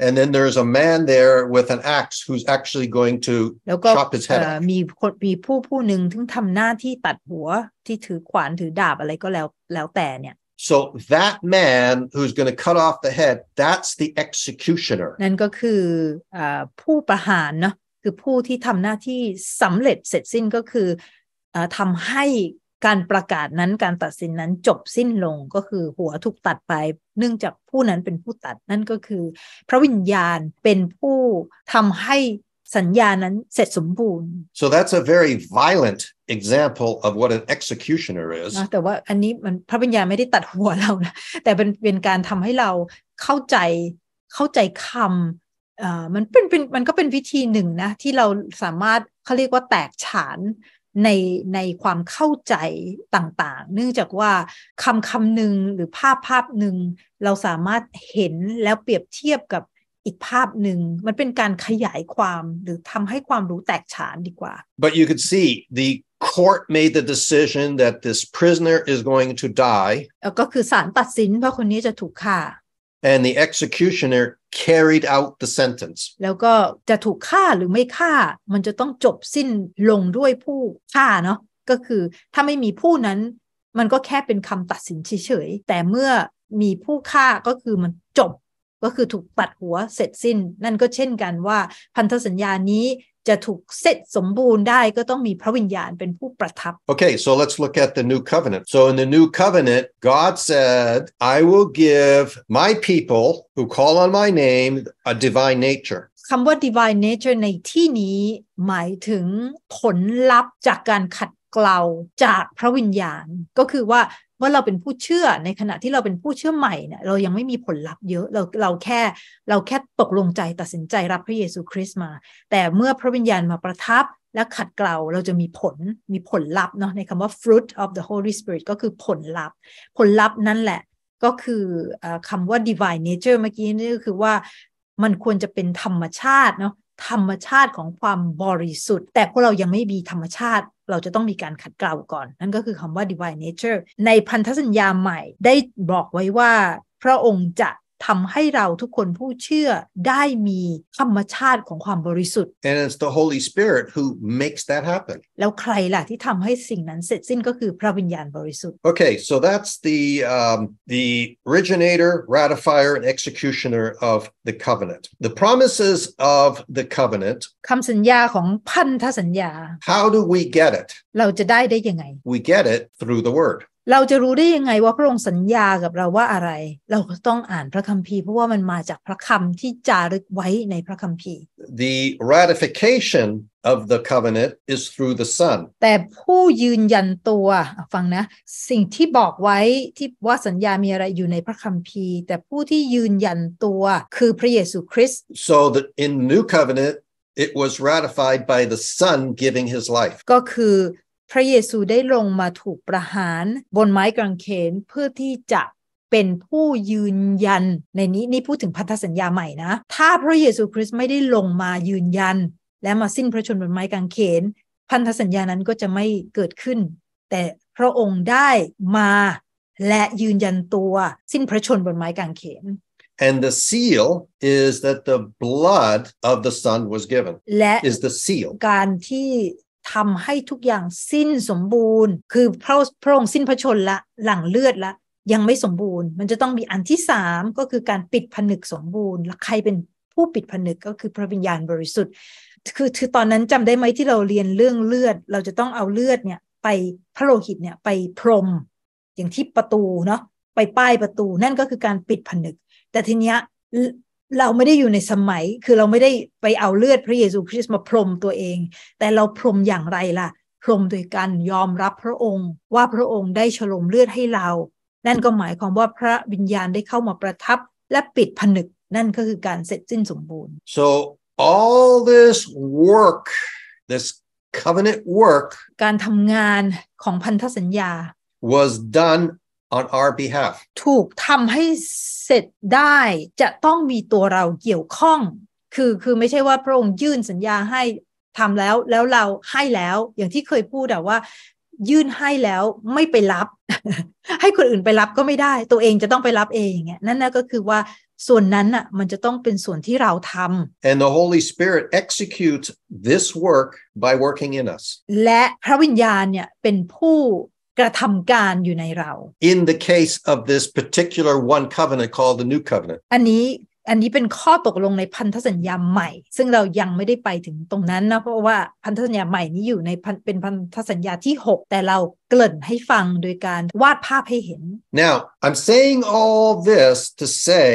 And then there's a man there with an axe who's actually going to chop his head แล้วก็มีคนมีผู้ผู้หนึ่งที่ทำหน้าที่ตัดหัวที่ถือขวานถือดาบอะไรก็แล้วแล้วแต่เนี่ย So that man who's going to cut off the head that's the executioner นั่นก็คือผู้ประหารเนาะคือผู้ที่ทำหน้าที่สำเร็จเสร็จสิ้นก็คือทำให้การประกาศนั้นการตัดสินนั้นจบสิ้นลงก็คือหัวถูกตัดไปเนื่องจากผู้นั้นเป็นผู้ตัดนั่นก็คือพระวิญญาณเป็นผู้ทำให้สัญญานั้นเสร็จสมบูรณ์ So that's a very violent example of what an executioner is แต่ว่าอันนี้มันพระวิญญาณไม่ได้ตัดหัวเรานะแต่เป็นเป็นการทำให้เราเข้าใจเข้าใจคำ มันเป็นเป็นมันก็เป็นวิธีหนึ่งนะที่เราสามารถเขาเรียกว่าแตกฉานในในความเข้าใจต่างๆเนื่องจากว่าคำคำหนึ่งหรือภาพภาพหนึ่งเราสามารถเห็นแล้วเปรียบเทียบกับอีกภาพหนึ่งมันเป็นการขยายความหรือทำให้ความรู้แตกฉานดีกว่า But you could see the court made the decision that this prisoner is going to die ก็คือศาลตัดสินว่าคนนี้จะถูกฆ่า And the executioner carried out the sentence แล้วก็จะถูกฆ่าหรือไม่ฆ่ามันจะต้องจบสิ้นลงด้วยผู้ฆ่าเนาะก็คือถ้าไม่มีผู้นั้นมันก็แค่เป็นคำตัดสินเฉยๆแต่เมื่อมีผู้ฆ่าก็คือมันจบก็คือถูกตัดหัวเสร็จสิ้นนั่นก็เช่นกันว่าพันธสัญญานี้จะถูกเสร็จสมบูรณ์ได้ก็ต้องมีพระวิญญาณเป็นผู้ประทับ Okay, so let's look at the new covenant. So in the new covenant, God said, I will give my people who call on my name a divine nature. คำว่า divine nature ในที่นี้หมายถึงผลลัพธ์จากการขัดเกลาจากพระวิญญาณก็คือว่าเมื่อเราเป็นผู้เชื่อในขณะที่เราเป็นผู้เชื่อใหม่เนี่ยเรายังไม่มีผลลัพธ์เยอะเราเราแค่เราแค่ตกลงใจตัดสินใจรับพระเยซูคริสต์มาแต่เมื่อพระวิญญาณมาประทับและขัดเกลาเราจะมีผลมีผลลัพธ์เนาะในคำว่า fruit of the Holy Spirit ก็คือผลลัพธ์ผลลัพธ์นั่นแหละก็คือคำว่า divine nature เมื่อกี้นี่ก็คือว่ามันควรจะเป็นธรรมชาติเนาะธรรมชาติของความบริสุทธิ์แต่พวกเรายังไม่มีธรรมชาติเราจะต้องมีการขัดเกลาก่อนนั่นก็คือคำว่า divine nature ในพันธสัญญาใหม่ได้บอกไว้ว่าพระองค์จะทำให้เราทุกคนผู้เชื่อได้มีธรรมชาติของความบริสุทธิ์ And it's the Holy Spirit who makes that happen แล้วใครล่ะที่ทำให้สิ่งนั้นเสร็จสิ้นก็คือพระวิญญาณบริสุทธิ์ Okay, so that's the um, the originator, ratifier, and executioner of the covenant. The promises of the covenant. คำสัญญาของพันธสัญญา How do we get it? เราจะได้ได้ยังไง We get it through the Word.เราจะรู้ได้ยังไงว่าพระองค์สัญญากับเราว่าอะไรเราก็ต้องอ่านพระคัมภีร์เพราะว่ามันมาจากพระคำที่จารึกไว้ในพระคัมภีร์ The ratification of the covenant is through the Son แต่ผู้ยืนยันตัวฟังนะสิ่งที่บอกไว้ที่ว่าสัญญามีอะไรอยู่ในพระคัมภีร์แต่ผู้ที่ยืนยันตัวคือพระเยซูคริสต์ So that in new covenant it was ratified by the Son giving his life ก็คือพระเยซูได้ลงมาถูกประหารบนไม้กางเขนเพื่อที่จะเป็นผู้ยืนยันในนี้นี่พูดถึงพันธสัญญาใหม่นะถ้าพระเยซูคริสต์ไม่ได้ลงมายืนยันและมาสิ้นพระชนม์บนไม้กางเขนพันธสัญญานั้นก็จะไม่เกิดขึ้นแต่พระองค์ได้มาและยืนยันตัวสิ้นพระชนม์บนไม้กางเขนAnd the seal is that the blood of the Son was given และการที่ทำให้ทุกอย่างสิ้นสมบูรณ์คือพระพระองค์สิ้นพระชนม์ละหลั่งเลือดละยังไม่สมบูรณ์มันจะต้องมีอันที่สามก็คือการปิดผนึกสมบูรณ์และใครเป็นผู้ปิดผนึกก็คือพระวิญญาณบริสุทธิ์คือคือตอนนั้นจำได้ไหมที่เราเรียนเรื่องเลือดเราจะต้องเอาเลือดเนี่ยไปพระโลหิตเนี่ยไปพรมอย่างที่ประตูเนาะไปป้ายประตูนั่นก็คือการปิดผนึกแต่ทีเนี้ยเราไม่ได้อยู่ในสมัยคือเราไม่ได้ไปเอาเลือดพระเยซูคริสต์มาพรมตัวเองแต่เราพรมอย่างไรล่ะพรมโดยการยอมรับพระองค์ว่าพระองค์ได้ฉลมเลือดให้เรานั่นก็หมายความว่าพระวิญญาณได้เข้ามาประทับและปิดผนึกนั่นก็คือการเสร็จสิ้นสมบูรณ์ So all this work, this covenant work การทำงานของพันธสัญญา was done on our behalf ถูกทำให้เสร็จได้จะต้องมีตัวเราเกี่ยวข้องคือคือไม่ใช่ว่าพระองค์ยื่นสัญญาให้ทำแล้วแล้วเราให้แล้วอย่างที่เคยพูดอะว่ายื่นให้แล้วไม่ไปรับ ให้คนอื่นไปรับก็ไม่ได้ตัวเองจะต้องไปรับเองอย่างเงี้ยนั่นน่ะก็คือว่าส่วนนั้นน่ะมันจะต้องเป็นส่วนที่เราทำ And the Holy Spirit executes this work by working in us และพระวิญญาณเนี่ยเป็นผู้กระทำการอยู่ในเรา In the case of this particular one covenant called the new covenant อันนี้อันนี้เป็นข้อตกลงในพันธสัญญาใหม่ซึ่งเรายังไม่ได้ไปถึงตรงนั้นนะเพราะว่าพันธสัญญาใหม่นี้อยู่ในเป็นพันธสัญญาที่หกแต่เราเกริ่นให้ฟังโดยการวาดภาพให้เห็น Now I'm saying all this to say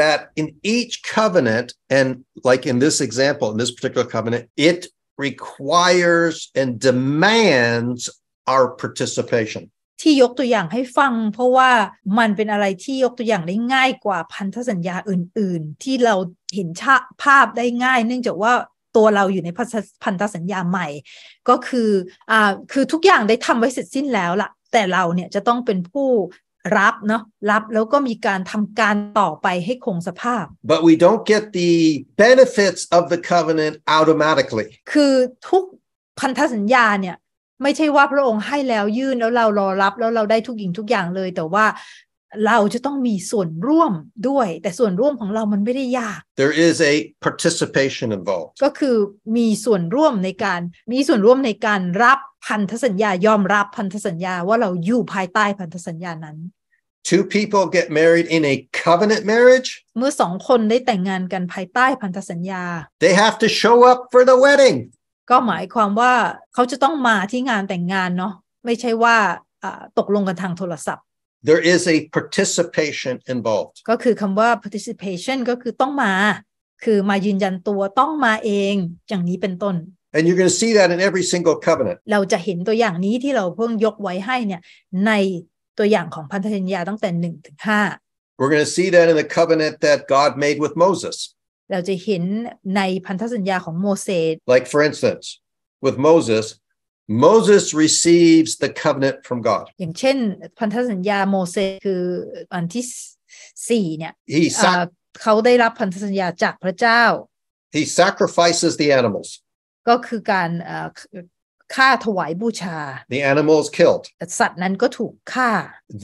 that in each covenant and like in this example in this particular covenant it requires and demands our participation ที่ยกตัวอย่างให้ฟังเพราะว่ามันเป็นอะไรที่ยกตัวอย่างได้ง่ายกว่าพันธสัญญาอื่นๆที่เราเห็นภาพได้ง่ายเนื่องจากว่าตัวเราอยู่ในพันธสัญญาใหม่ก็คืออ่าคือทุกอย่างได้ทำไว้เสร็จสิ้นแล้วล่ะแต่เราเนี่ยจะต้องเป็นผู้รับเนาะรับแล้วก็มีการทำการต่อไปให้คงสภาพ But we don't get the benefits of the covenant automatically คือทุกพันธสัญญาเนี่ยไม่ใช่ว่าพระองค์ให้แล้วยื่นแล้วเรารอรับแล้วเราได้ทุกอย่างทุกอย่างเลยแต่ว่าเราจะต้องมีส่วนร่วมด้วยแต่ส่วนร่วมของเรามันไม่ได้ยาก There is a participation involved ก็คือมีส่วนร่วมในการมีส่วนร่วมในการรับพันธสัญญายอมรับพันธสัญญาว่าเราอยู่ภายใต้พันธสัญญานั้น Two people get married in a covenant marriage เมื่อสองคนได้แต่งงานกันภายใต้พันธสัญญา They have to show up for the wedding ก็หมายความว่าเขาจะต้องมาที่งานแต่งงานเนาะไม่ใช่ว่าตกลงกันทางโทรศัพท์There is a participation involved. ก็คือคำว่า participation ก็คือต้องมาคือมายืนยันตัวต้องมาเองอย่างนี้เป็นต้น And you're going to see that in every single covenant. เราจะเห็นตัวอย่างนี้ที่เราเพิ่งยกไว้ให้เนี่ยในตัวอย่างของพันธสัญญาตั้งแต่หนึ่งถึงห้า We're going to see that in the covenant that God made with Moses. เราจะเห็นในพันธสัญญาของโมเสส Like for instance, with Moses.Moses receives the covenant from God. อย่างเช่นพันธสัญญาโมเสสคืออันที่สี่เนี่ยเขาได้รับพันธสัญญาจากพระเจ้า He sacrifices the animals. ก็คือการฆ่าถวายบูชา The animals killed. สัตว์นั้นก็ถูกฆ่า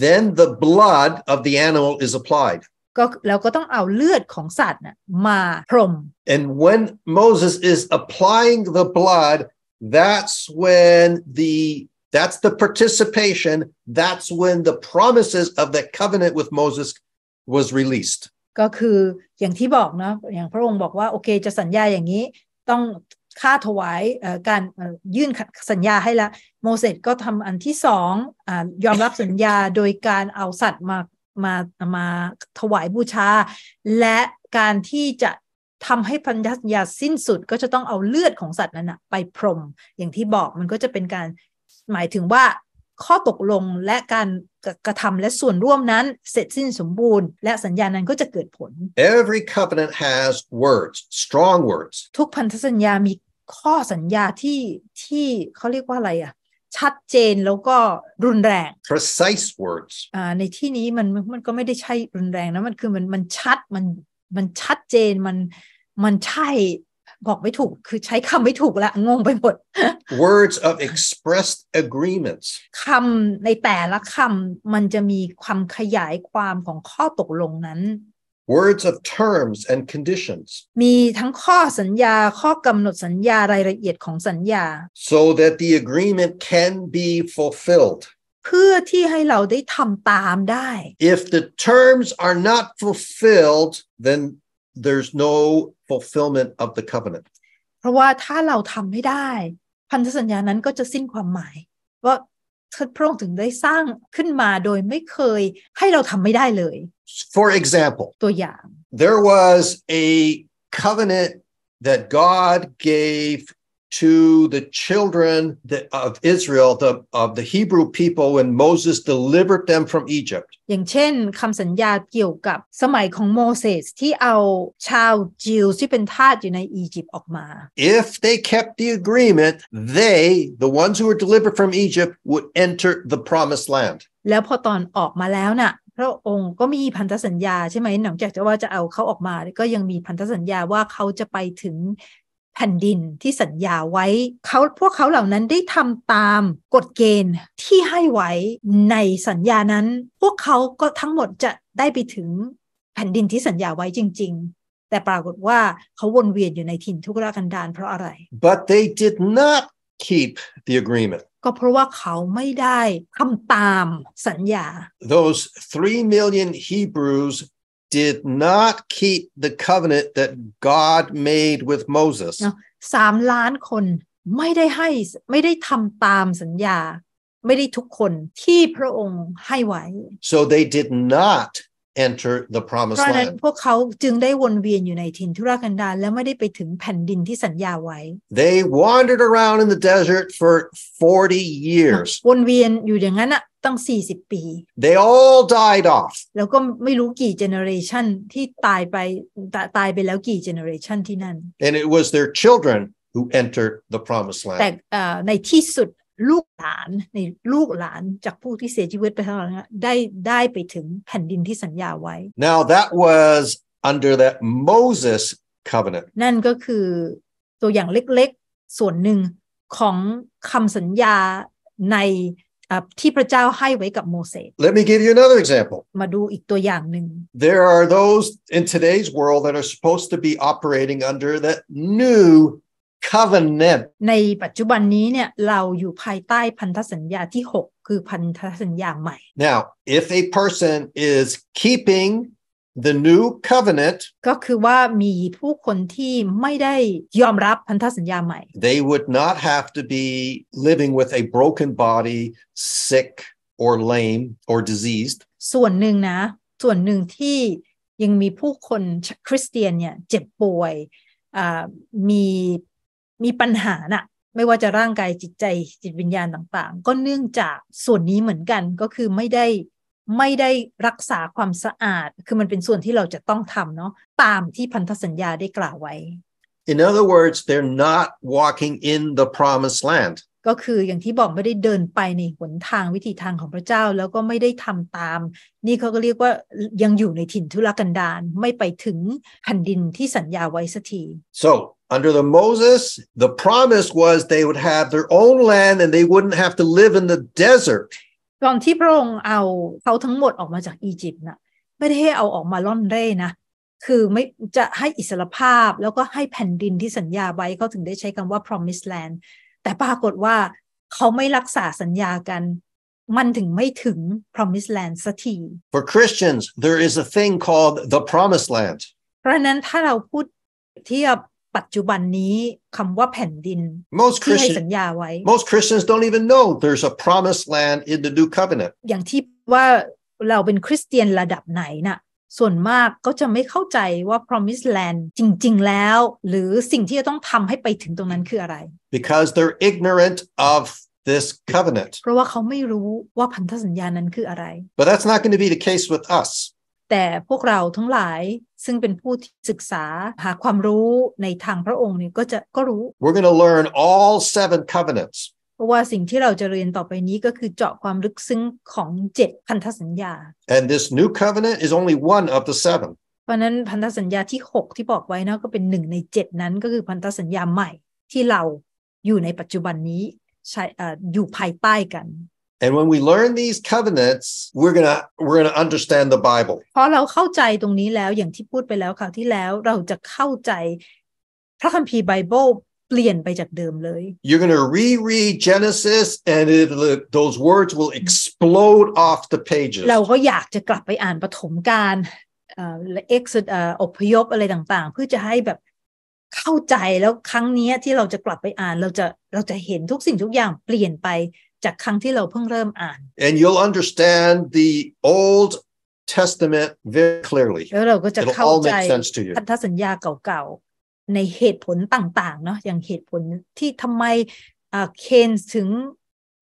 Then the blood of the animal is applied. ก็แล้วก็ต้องเอาเลือดของสัตว์น่ะมาพรม And when Moses is applying the blood,That's when the that's the participation. That's when the promises of the covenant with Moses was released. ก็คืออย่างที่บอกนะอย่างพระองค์บอกว่าโอเคจะสัญญาอย่างนี้ต้องฆ่าถวายการยื่นสัญญาให้ละโมเสสก็ทำอันที่สองยอมรับสัญญาโดยการเอาสัตว์มามามาถวายบูชาและการที่จะทำให้พันธสัญญาสิ้นสุดก็จะต้องเอาเลือดของสัตว์นั้นนะไปพรมอย่างที่บอกมันก็จะเป็นการหมายถึงว่าข้อตกลงและการกระทำและส่วนร่วมนั้นเสร็จสิ้นสมบูรณ์และสัญญานั้นก็จะเกิดผล Every covenant has words, strong words. ทุกพันธสัญญามีข้อสัญญาที่ที่เขาเรียกว่าอะไรอ่ะชัดเจนแล้วก็รุนแรง Precise words. อ่าในที่นี้มันมันก็ไม่ได้ใช่รุนแรงนะมันคือมันมันชัดมันมันชัดเจนมันมันใช่บอกไม่ถูกคือใช้คำไม่ถูกละงงไปหมด Words of expressed agreements คำในแต่ละคำมันจะมีความขยายความของข้อตกลงนั้น Words of terms and conditions มีทั้งข้อสัญญาข้อกำหนดสัญญารายละเอียดของสัญญา So that the agreement can be fulfilledเพื่อที่ให้เราได้ทำตามได้ If the terms are not fulfilled, then there's no fulfillment of the covenant. เพราะว่าถ้าเราทำไม่ได้พันธสัญญานั้นก็จะสิ้นความหมายว่าพระองค์ถึงได้สร้างขึ้นมาโดยไม่เคยให้เราทำไม่ได้เลย For example, ตัวอย่าง There was a covenant that God gave.to the children of Israel, the, of the Hebrew people, when Moses delivered them from Egypt. อย่างเช่นคำสัญญาเกี่ยวกับสมัยของโมเสสที่เอาชาวยิวที่เป็นทาสอยู่ในอียิปต์ออกมา If they kept the agreement, they, the ones who were delivered from Egypt, would enter the promised land. แล้วพอตอนออกมาแล้วน่ะพระองค์ก็มีพันธสัญญาใช่ไหมหลังจากว่าจะเอาเขาออกมาก็ยังมีพันธสัญญาว่าเขาจะไปถึงแผ่นดินที่สัญญาไว้เขาพวกเขาเหล่านั้นได้ทำตามกฎเกณฑ์ที่ให้ไว้ในสัญญานั้นพวกเขาก็ทั้งหมดจะได้ไปถึงแผ่นดินที่สัญญาไว้จริงๆแต่ปรากฏว่าเขาวนเวียนอยู่ในถิ่นทุรกันดารเพราะอะไร But they did not keep the agreement ก็เพราะว่าเขาไม่ได้ทำตามสัญญา Those three million Hebrews did not keep the covenant that God made with Moses. สามล้านคนไม่ได้ให้ไม่ได้ทำตามสัญญาไม่ได้ทุกคนที่พระองค์ให้ไว้ So they did not enter the promised land. เพราะนั้นพวกเขาจึงได้วนเวียนอยู่ในถิ่นทุรกันดารและไม่ได้ไปถึงแผ่นดินที่สัญญาไว้ They wandered around in the desert for forty years. วนเวียนอยู่อย่างนั้นน่ะ ตั้งสี่สิบปี They all died off แล้วก็ไม่รู้กี่เจเนอเรชันที่ตายไปตายไปแล้วกี่เจเนอเรชันที่นั่น And it was their children who entered the promised land แต่ในที่สุดลูกหลานในลูกหลานจากผู้ที่เสียชีวิตไปทั้งหมดได้ได้ไปถึงแผ่นดินที่สัญญาไว้ Now that was under that Moses covenant นั่นก็คือตัวอย่างเล็กๆส่วนหนึ่งของคำสัญญาในที่พระเจ้าให้ไว้กับโมเสส Let me give you another example มาดูอีกตัวอย่างหนึ่ง There are those in today's world that are supposed to be operating under the new covenant ในปัจจุบันนี้เนี่ยเราอยู่ภายใต้พันธสัญญาที่หกคือพันธสัญญาใหม่ Now if a person is keeping the new covenant ก็คือว่ามีผู้คนที่ไม่ได้ยอมรับพันธสัญญาใหม่ They would not have to be living with a broken body, sick or lame or diseased ส่วนหนึ่งนะส่วนหนึ่งที่ยังมีผู้คนคริสเตียนเนี่ยเจ็บป่วยอ่ามีมีปัญหาน่ะไม่ว่าจะร่างกายจิตใจจิตวิญญาณต่างๆก็เนื่องจากส่วนนี้เหมือนกันก็คือไม่ได้ไม่ได้รักษาความสะอาดคือมันเป็นส่วนที่เราจะต้องทำเนาะตามที่พันธสัญญาได้กล่าวไว้ In other words, they're not walking in the promised land ก็คืออย่างที่บอกไม่ได้เดินไปในหนทางวิถีทางของพระเจ้าแล้วก็ไม่ได้ทำตามนี่เขาก็เรียกว่ายังอยู่ในถิ่นทุรกันดารไม่ไปถึงแผ่นดินที่สัญญาไว้สักที So under the Moses, the promise was they would have their own land and they wouldn't have to live in the desertตอนที่พระองค์เอาเขาทั้งหมดออกมาจากอียิปต์นะไม่ได้ให้เอาออกมาล่อนเร่นะคือไม่จะให้อิสรภาพแล้วก็ให้แผ่นดินที่สัญญาไว้เขาถึงได้ใช้คำว่า promised land แต่ปรากฏว่าเขาไม่รักษาสัญญากันมันถึงไม่ถึง promised land สักที For Christians there is a thing called the promised land เพราะนั้นถ้าเราพูดเทียบปัจจุบันนี้คำว่าแผ่นดินที่ให้สัญญาไว้ Most Christians don't even know there's a promised land in the new covenant อย่างที่ว่าเราเป็นคริสเตียนระดับไหนน่ะส่วนมากก็จะไม่เข้าใจว่า promised land จริงๆแล้วหรือสิ่งที่จะต้องทำให้ไปถึงตรงนั้นคืออะไร Because they're ignorant of this covenant เพราะว่าเขาไม่รู้ว่าพันธสัญญานั้นคืออะไร But that's not going to be the case with usแต่พวกเราทั้งหลายซึ่งเป็นผู้ที่ศึกษาหาความรู้ในทางพระองค์เนี่ยก็จะก็รู้ We're going to learn all seven covenants เพราะว่าสิ่งที่เราจะเรียนต่อไปนี้ก็คือเจาะความลึกซึ้งของเจ็ดพันธสัญญา And this new covenant is only one of the seven เพราะนั้นพันธสัญญาที่หกที่บอกไว้นะก็เป็นหนึ่งในเจ็ดนั้นก็คือพันธสัญญาใหม่ที่เราอยู่ในปัจจุบันนี้ใช้อยู่ภายใต้กันAnd when we learn these covenants, we're gonna we're gonna understand the Bible. พอเราเข้าใจตรงนี้แล้วอย่างที่พูดไปแล้วคราวที่แล้วเราจะเข้าใจพระคัมภีร์ Bible เปลี่ยนไปจากเดิมเลย You're gonna reread Genesis and it, those words will explode off the pages. เราก็อยากจะกลับไปอ่านปฐมกาลเอ่อ Exodus อพยพอะไรต่างๆเพื่อจะให้แบบเข้าใจแล้วครั้งนี้ที่เราจะกลับไปอ่านเราจะเราจะเห็นทุกสิ่งทุกอย่างเปลี่ยนไปจากครั้งที่เราเพิ่งเริ่มอ่าน And you'll understand the Old Testament very clearly แล้วเราก็จะเข้าใจพันธสัญญาเก่าๆในเหตุผลต่างๆเนาะอย่างเหตุผลที่ทำไมเคนถึง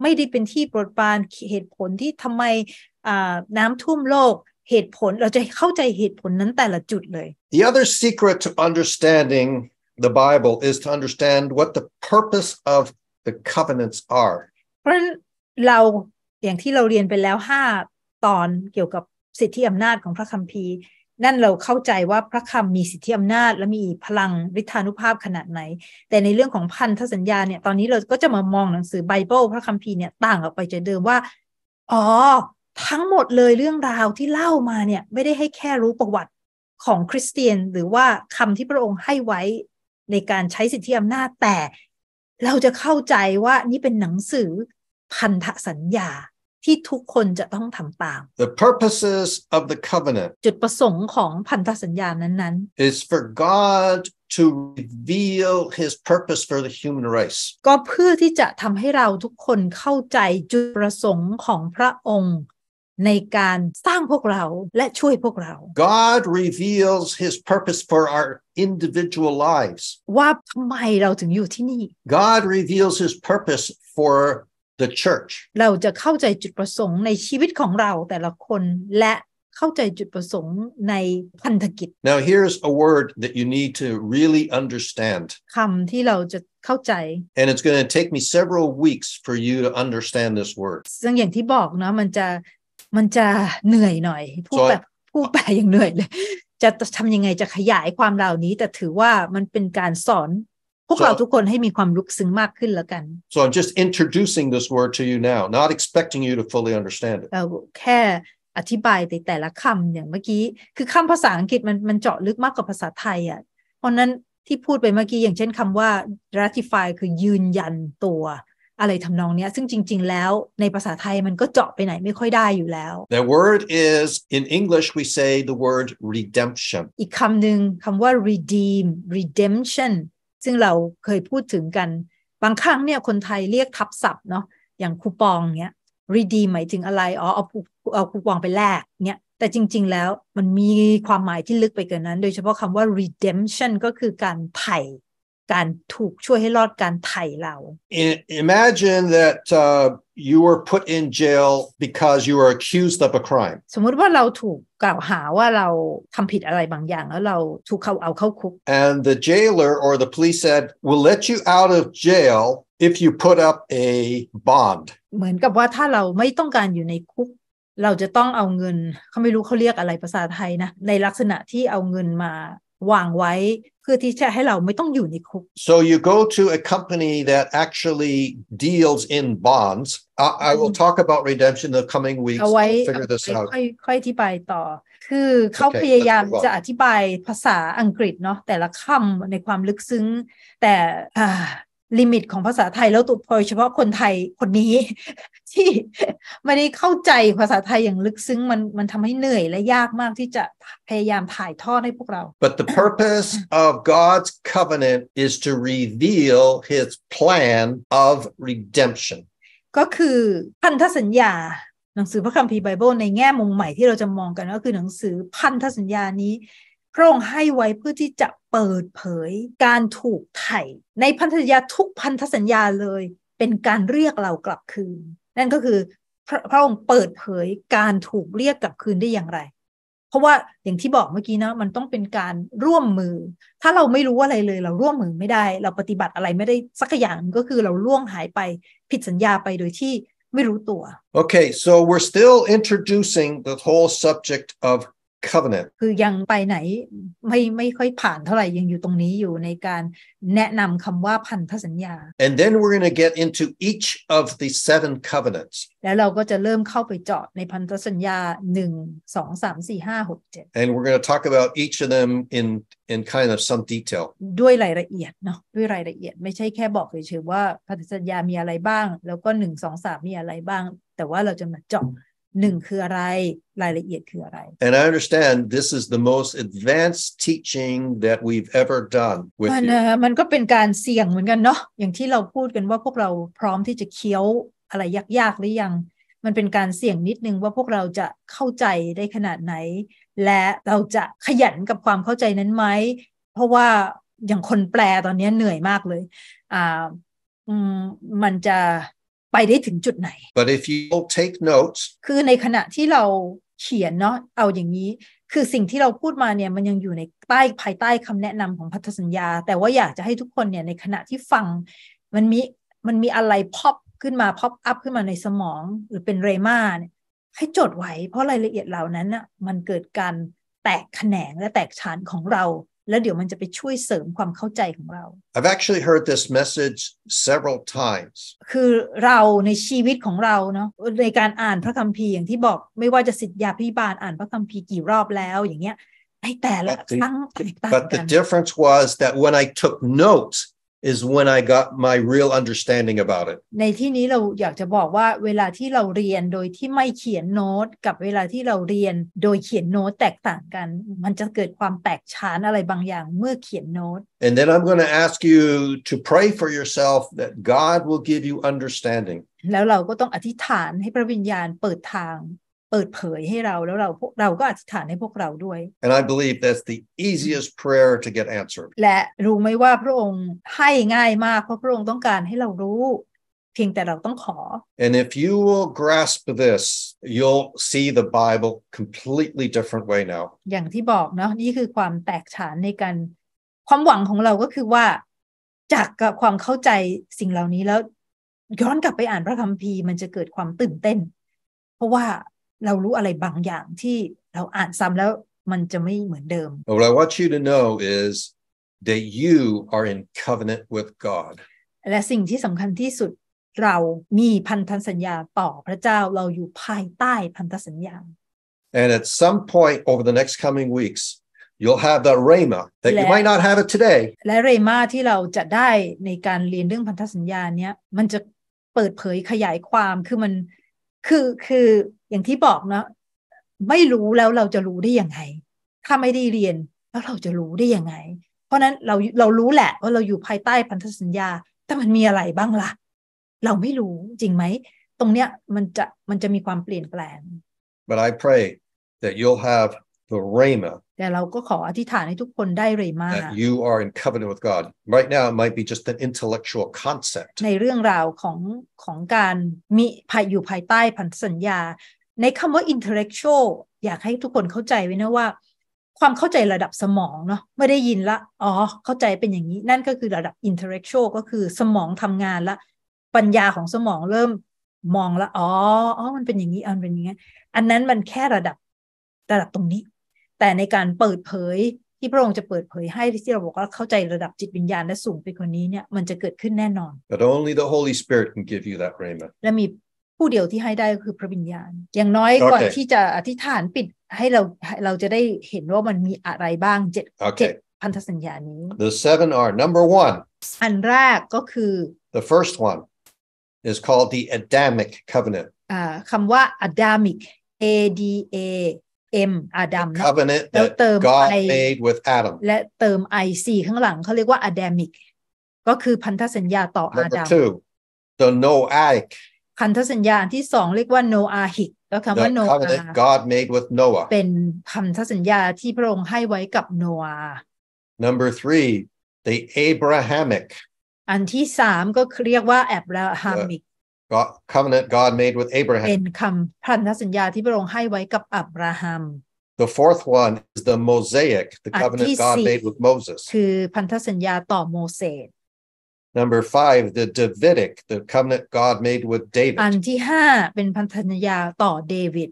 ไม่ได้เป็นที่โปรดปรานเหตุผลที่ทำไมน้ำท่วมโลกเหตุผลเราจะเข้าใจเหตุผลนั้นแต่ละจุดเลย The other secret to understanding the Bible is to understand what the purpose of the covenants areเพราะเราอย่างที่เราเรียนไปแล้วห้าตอนเกี่ยวกับสิทธิอำนาจของพระคัมภีร์นั่นเราเข้าใจว่าพระคัมภีร์มีสิทธิอำนาจและมีพลังฤทธานุภาพขนาดไหนแต่ในเรื่องของพันธสัญญาเนี่ยตอนนี้เราก็จะมามองหนังสือไบเบิลพระคัมภีร์เนี่ยต่างออกไปจากเดิมว่าอ๋อทั้งหมดเลยเรื่องราวที่เล่ามาเนี่ยไม่ได้ให้แค่รู้ประวัติของคริสเตียนหรือว่าคำที่พระองค์ให้ไว้ในการใช้สิทธิอำนาจแต่เราจะเข้าใจว่านี่เป็นหนังสือพันธสัญญาที่ทุกคนจะต้องทำตาม The purposes of the covenant จุดประสงค์ของพันธสัญญานั้นๆ is for God to reveal His purpose for the human race ก็เพื่อที่จะทำให้เราทุกคนเข้าใจจุดประสงค์ของพระองค์ในการสร้างพวกเราและช่วยพวกเรา God reveals His purpose for our individual lives ว่าทำไมเราถึงอยู่ที่นี่ God reveals His purpose for the church เราจะเข้าใจจุดประสงค์ในชีวิตของเราแต่ละคนและเข้าใจจุดประสงค์ในพันธกิจ Now here's a word that you need to really understand คำที่เราจะเข้าใจ And it's going to take me several weeks for you to understand this word ซึ่งอย่างที่บอกเนาะมันจะมันจะเหนื่อยหน่อยพูดแบบพูดไปอย่างเหนื่อยเลยจะทำยังไงจะขยายความเหล่านี้แต่ถือว่ามันเป็นการสอนพวกเราทุกคนให้มีความลึกซึ้งมากขึ้นแล้วกัน So I'm just introducing this word to you now, not expecting you to fully understand it. แค่อธิบายแต่แต่ละคำอย่างเมื่อกี้คือคำภาษาอังกฤษมันมันเจาะลึกมากกว่าภาษาไทยอ่ะเพราะนั้นที่พูดไปเมื่อกี้อย่างเช่นคำว่า ratify คือยืนยันตัวอะไรทำนองนี้ซึ่งจริงๆแล้วในภาษาไทยมันก็เจาะไปไหนไม่ค่อยได้อยู่แล้ว The word is in English we say the word redemption อีกคำหนึ่งคำว่า redeem redemption ซึ่งเราเคยพูดถึงกันบางครั้งเนี่ยคนไทยเรียกทับศัพท์เนาะอย่างคูปองเนี้ย redeem หมายถึงอะไรอ๋อเอาเอาคูปองไปแลกเนี้ยแต่จริงๆแล้วมันมีความหมายที่ลึกไปกว่านั้นโดยเฉพาะคำว่า redemption ก็คือการไถ่การถูกช่วยให้รอดการไถ่เรา Imagine that uh, you were put in jail because you were accused of a crime สมมติว่าเราถูกกล่าวหาว่าเราทำผิดอะไรบางอย่างแล้วเราถูกเขาเอาเข้าคุก And the jailer or the police said we'll let you out of jail if you put up a bond เหมือนกับว่าถ้าเราไม่ต้องการอยู่ในคุกเราจะต้องเอาเงินเขาไม่รู้เขาเรียกอะไรภาษาไทยนะในลักษณะที่เอาเงินมาวางไว้เพื่อที่จะให้เราไม่ต้องอยู่ในคุก So you go to a company that actually deals in bonds. I, I will talk about redemption in the coming weeks. เอาไว้ figure this out ค่อยๆอธิบายต่อคือเขาพยายามจะอธิบายภาษาอังกฤษเนาะแต่ละคำในความลึกซึ้งแต่ลิมิตของภาษาไทยแล้วตัวโดยเฉพาะคนไทยคนนี้ที่ไม่ได้เข้าใจภาษาไทยอย่างลึกซึ้งมันมันทำให้เหนื่อยและยากมากที่จะพยายามถ่ายทอดให้พวกเรา But the purpose of God's covenant is to reveal His plan of redemption ก็คือพันธสัญญาหนังสือพระคัมภีร์ไบเบิลในแง่มุมใหม่ที่เราจะมองกันก็คือหนังสือพันธสัญญานี้พระองค์ให้ไว้เพื่อที่จะเปิดเผยการถูกไถ่ในพันธสัญญาทุกพันธสัญญาเลยเป็นการเรียกเรากลับคืนนั่นก็คือพระพระองค์เปิดเผยการถูกเรียกกลับคืนได้อย่างไรเพราะว่าอย่างที่บอกเมื่อกี้นะมันต้องเป็นการร่วมมือถ้าเราไม่รู้อะไรเลยเราร่วมมือไม่ได้เราปฏิบัติอะไรไม่ได้สักอย่างก็คือเราล่วงหายไปผิดสัญญาไปโดยที่ไม่รู้ตัว Okay, so we're still introducing the whole subject of covenant คือยังไปไหนไม่ไม่ค่อยผ่านเท่าไหร่ยังอยู่ตรงนี้อยู่ในการแนะนำคำว่าพันธสัญญา And then we're going to get into each of the seven covenants แล้วเราก็จะเริ่มเข้าไปเจาะในพันธสัญญาหนึ่ง สอง สาม สี่ ห้า หก เจ็ด And we're going to talk about each of them in in kind of some detail ด้วยรายละเอียดเนาะด้วยรายละเอียดไม่ใช่แค่บอกเฉยๆว่าพันธสัญญามีอะไรบ้างแล้วก็หนึ่ง สอง สามมีอะไรบ้างแต่ว่าเราจะมาเจาะหนึ่งคืออะไรรายละเอียดคืออะไร And I understand this is the most advanced teaching that we've ever done with มันมันก็เป็นการเสี่ยงเหมือนกันเนาะอย่างที่เราพูดกันว่าพวกเราพร้อมที่จะเคี้ยวอะไรยากๆหรือยังมันเป็นการเสี่ยงนิดนึงว่าพวกเราจะเข้าใจได้ขนาดไหนและเราจะขยันกับความเข้าใจนั้นไหมเพราะว่าอย่างคนแปลตอนนี้เหนื่อยมากเลยอ่าอืมมันจะไปได้ถึงจุดไหน But if you take notes คือในขณะที่เราเขียนเนาะเอาอย่างนี้คือสิ่งที่เราพูดมาเนี่ยมันยังอยู่ในใต้ภายใต้คำแนะนำของพันธสัญญาแต่ว่าอยากจะให้ทุกคนเนี่ยในขณะที่ฟังมันมีมันมีอะไรพ๊อปขึ้นมาพ๊อปอัพขึ้นมาในสมองหรือเป็นเรม่าเนี่ยให้จดไว้เพราะรายละเอียดเหล่านั้นน่ะมันเกิดการแตกแขนงและแตกฉานของเราแล้วเดี๋ยวมันจะไปช่วยเสริมความเข้าใจของเรา I've actually heard this message several times คือเราในชีวิตของเราเนาะในการอ่านพระคัมภีร์อย่างที่บอกไม่ว่าจะศิษยาภิบาลอ่านพระคัมภีร์กี่รอบแล้วอย่างเงี้ยไอ้แต่ละครั้งแตกต่างกัน But the difference was that when I took notes is when I got my real understanding about it ในที่นี้เราอยากจะบอกว่าเวลาที่เราเรียนโดยที่ไม่เขียนโน้ตกับเวลาที่เราเรียนโดยเขียนโน้ตแตกต่างกันมันจะเกิดความแตกฉานอะไรบางอย่างเมื่อเขียนโน้ต And then I'm going to ask you to pray for yourself that God will give you understanding แล้วเราก็ต้องอธิษฐานให้พระวิญญาณเปิดทางเปิดเผยให้เราแล้วเราพวกเราก็อธิษฐานให้พวกเราด้วย And I believe that's the easiest prayer to get answered และรู้ไหมว่าพระองค์ให้ง่ายมากเพราะพระองค์ต้องการให้เรารู้ เพียงแต่เราต้องขอ And if you will grasp this, you'll see the Bible completely different way now. อย่างที่บอกเนาะนี่คือความแตกฉานในการความหวังของเราก็คือว่าจากความเข้าใจสิ่งเหล่านี้แล้วย้อนกลับไปอ่านพระคัมภีร์มันจะเกิดความตื่นเต้นเพราะว่าเรารู้อะไรบางอย่างที่เราอ่านซ้ำแล้วมันจะไม่เหมือนเดิม What I want you to know is that you are in covenant with God. และสิ่งที่สำคัญที่สุดเรามีพันธสัญญาต่อพระเจ้าเราอยู่ภายใต้พันธสัญญา And at some point over the next coming weeks you'll have that rhema that you might not have it today และเรมาที่เราจะได้ในการเรียนเรื่องพันธสัญญาเนี้ยมันจะเปิดเผยขยายความคือมันคือคืออย่างที่บอกเนาะไม่รู้แล้วเราจะรู้ได้ยังไงถ้าไม่ได้เรียนแล้วเราจะรู้ได้ยังไงเพราะนั้นเราเรารู้แหละว่าเราอยู่ภายใต้พันธสัญญาแต่มันมีอะไรบ้างล่ะเราไม่รู้จริงไหมตรงเนี้ยมันจะมันจะมีความเปลี่ยนแปลง But I pray that you'll have the rhema แต่เราก็ขออธิษฐานให้ทุกคนได้เรมา That you are in covenant with God right now it might be just an intellectual concept ในเรื่องราวของของการมีอยู่ภายใต้พันธสัญญาในคำว่า intellectual อยากให้ทุกคนเข้าใจไว้นะว่าความเข้าใจระดับสมองเนาะไม่ได้ยินละอ๋อเข้าใจเป็นอย่างนี้นั่นก็คือระดับ intellectual ก็คือสมองทำงานละปัญญาของสมองเริ่มมองแล้วอ๋ออ๋อมันเป็นอย่างนี้อันเป็นอย่างนี้อันนั้นมันแค่ระดับระดับตรงนี้แต่ในการเปิดเผยที่พระองค์จะเปิดเผยให้ที่เราบอกว่าเข้าใจระดับจิตวิญญาณและสูงไปกว่านี้เนี่ยมันจะเกิดขึ้นแน่นอน But only the Holy Spirit can give you that rhema และมีผู้เดียวที่ให้ได้ก็คือพระวิญญาณอย่างน้อย okay. ก่อนที่จะอธิษฐานปิดให้เราเราจะได้เห็นว่ามันมีอะไรบ้างเจ็ด okay. เจ็ดพันธสัญญานี้ The seven are number one อันแรกก็คือ The first one is called the Adamic covenant อ่าคำว่า Adamic A D A M Adam นะ covenant that God made with Adam และเติม I C ข้างหลังเขาเรียกว่า Adamic ก็คือพันธสัญญาต่ออาดัม Number two the Noahic พันธสัญญาที่สองเรียกว่า Noahic ก็คำว่า Noah covenant God made with Noah เป็นพันธสัญญาที่พระองค์ให้ไว้กับโนอาห์ Number three the Abrahamicอันที่สามก็เรียกว่า Abrahamic covenant God made with Abraham เป็นคำพันธสัญญาที่พระองค์ให้ไว้กับอับราฮัม The fourth one is the Mosaic the covenant God made with Moses คือพันธสัญญาต่อโมเสส Number five the Davidic the covenant God made with David อันที่ห้าเป็นพันธสัญญาต่อเดวิด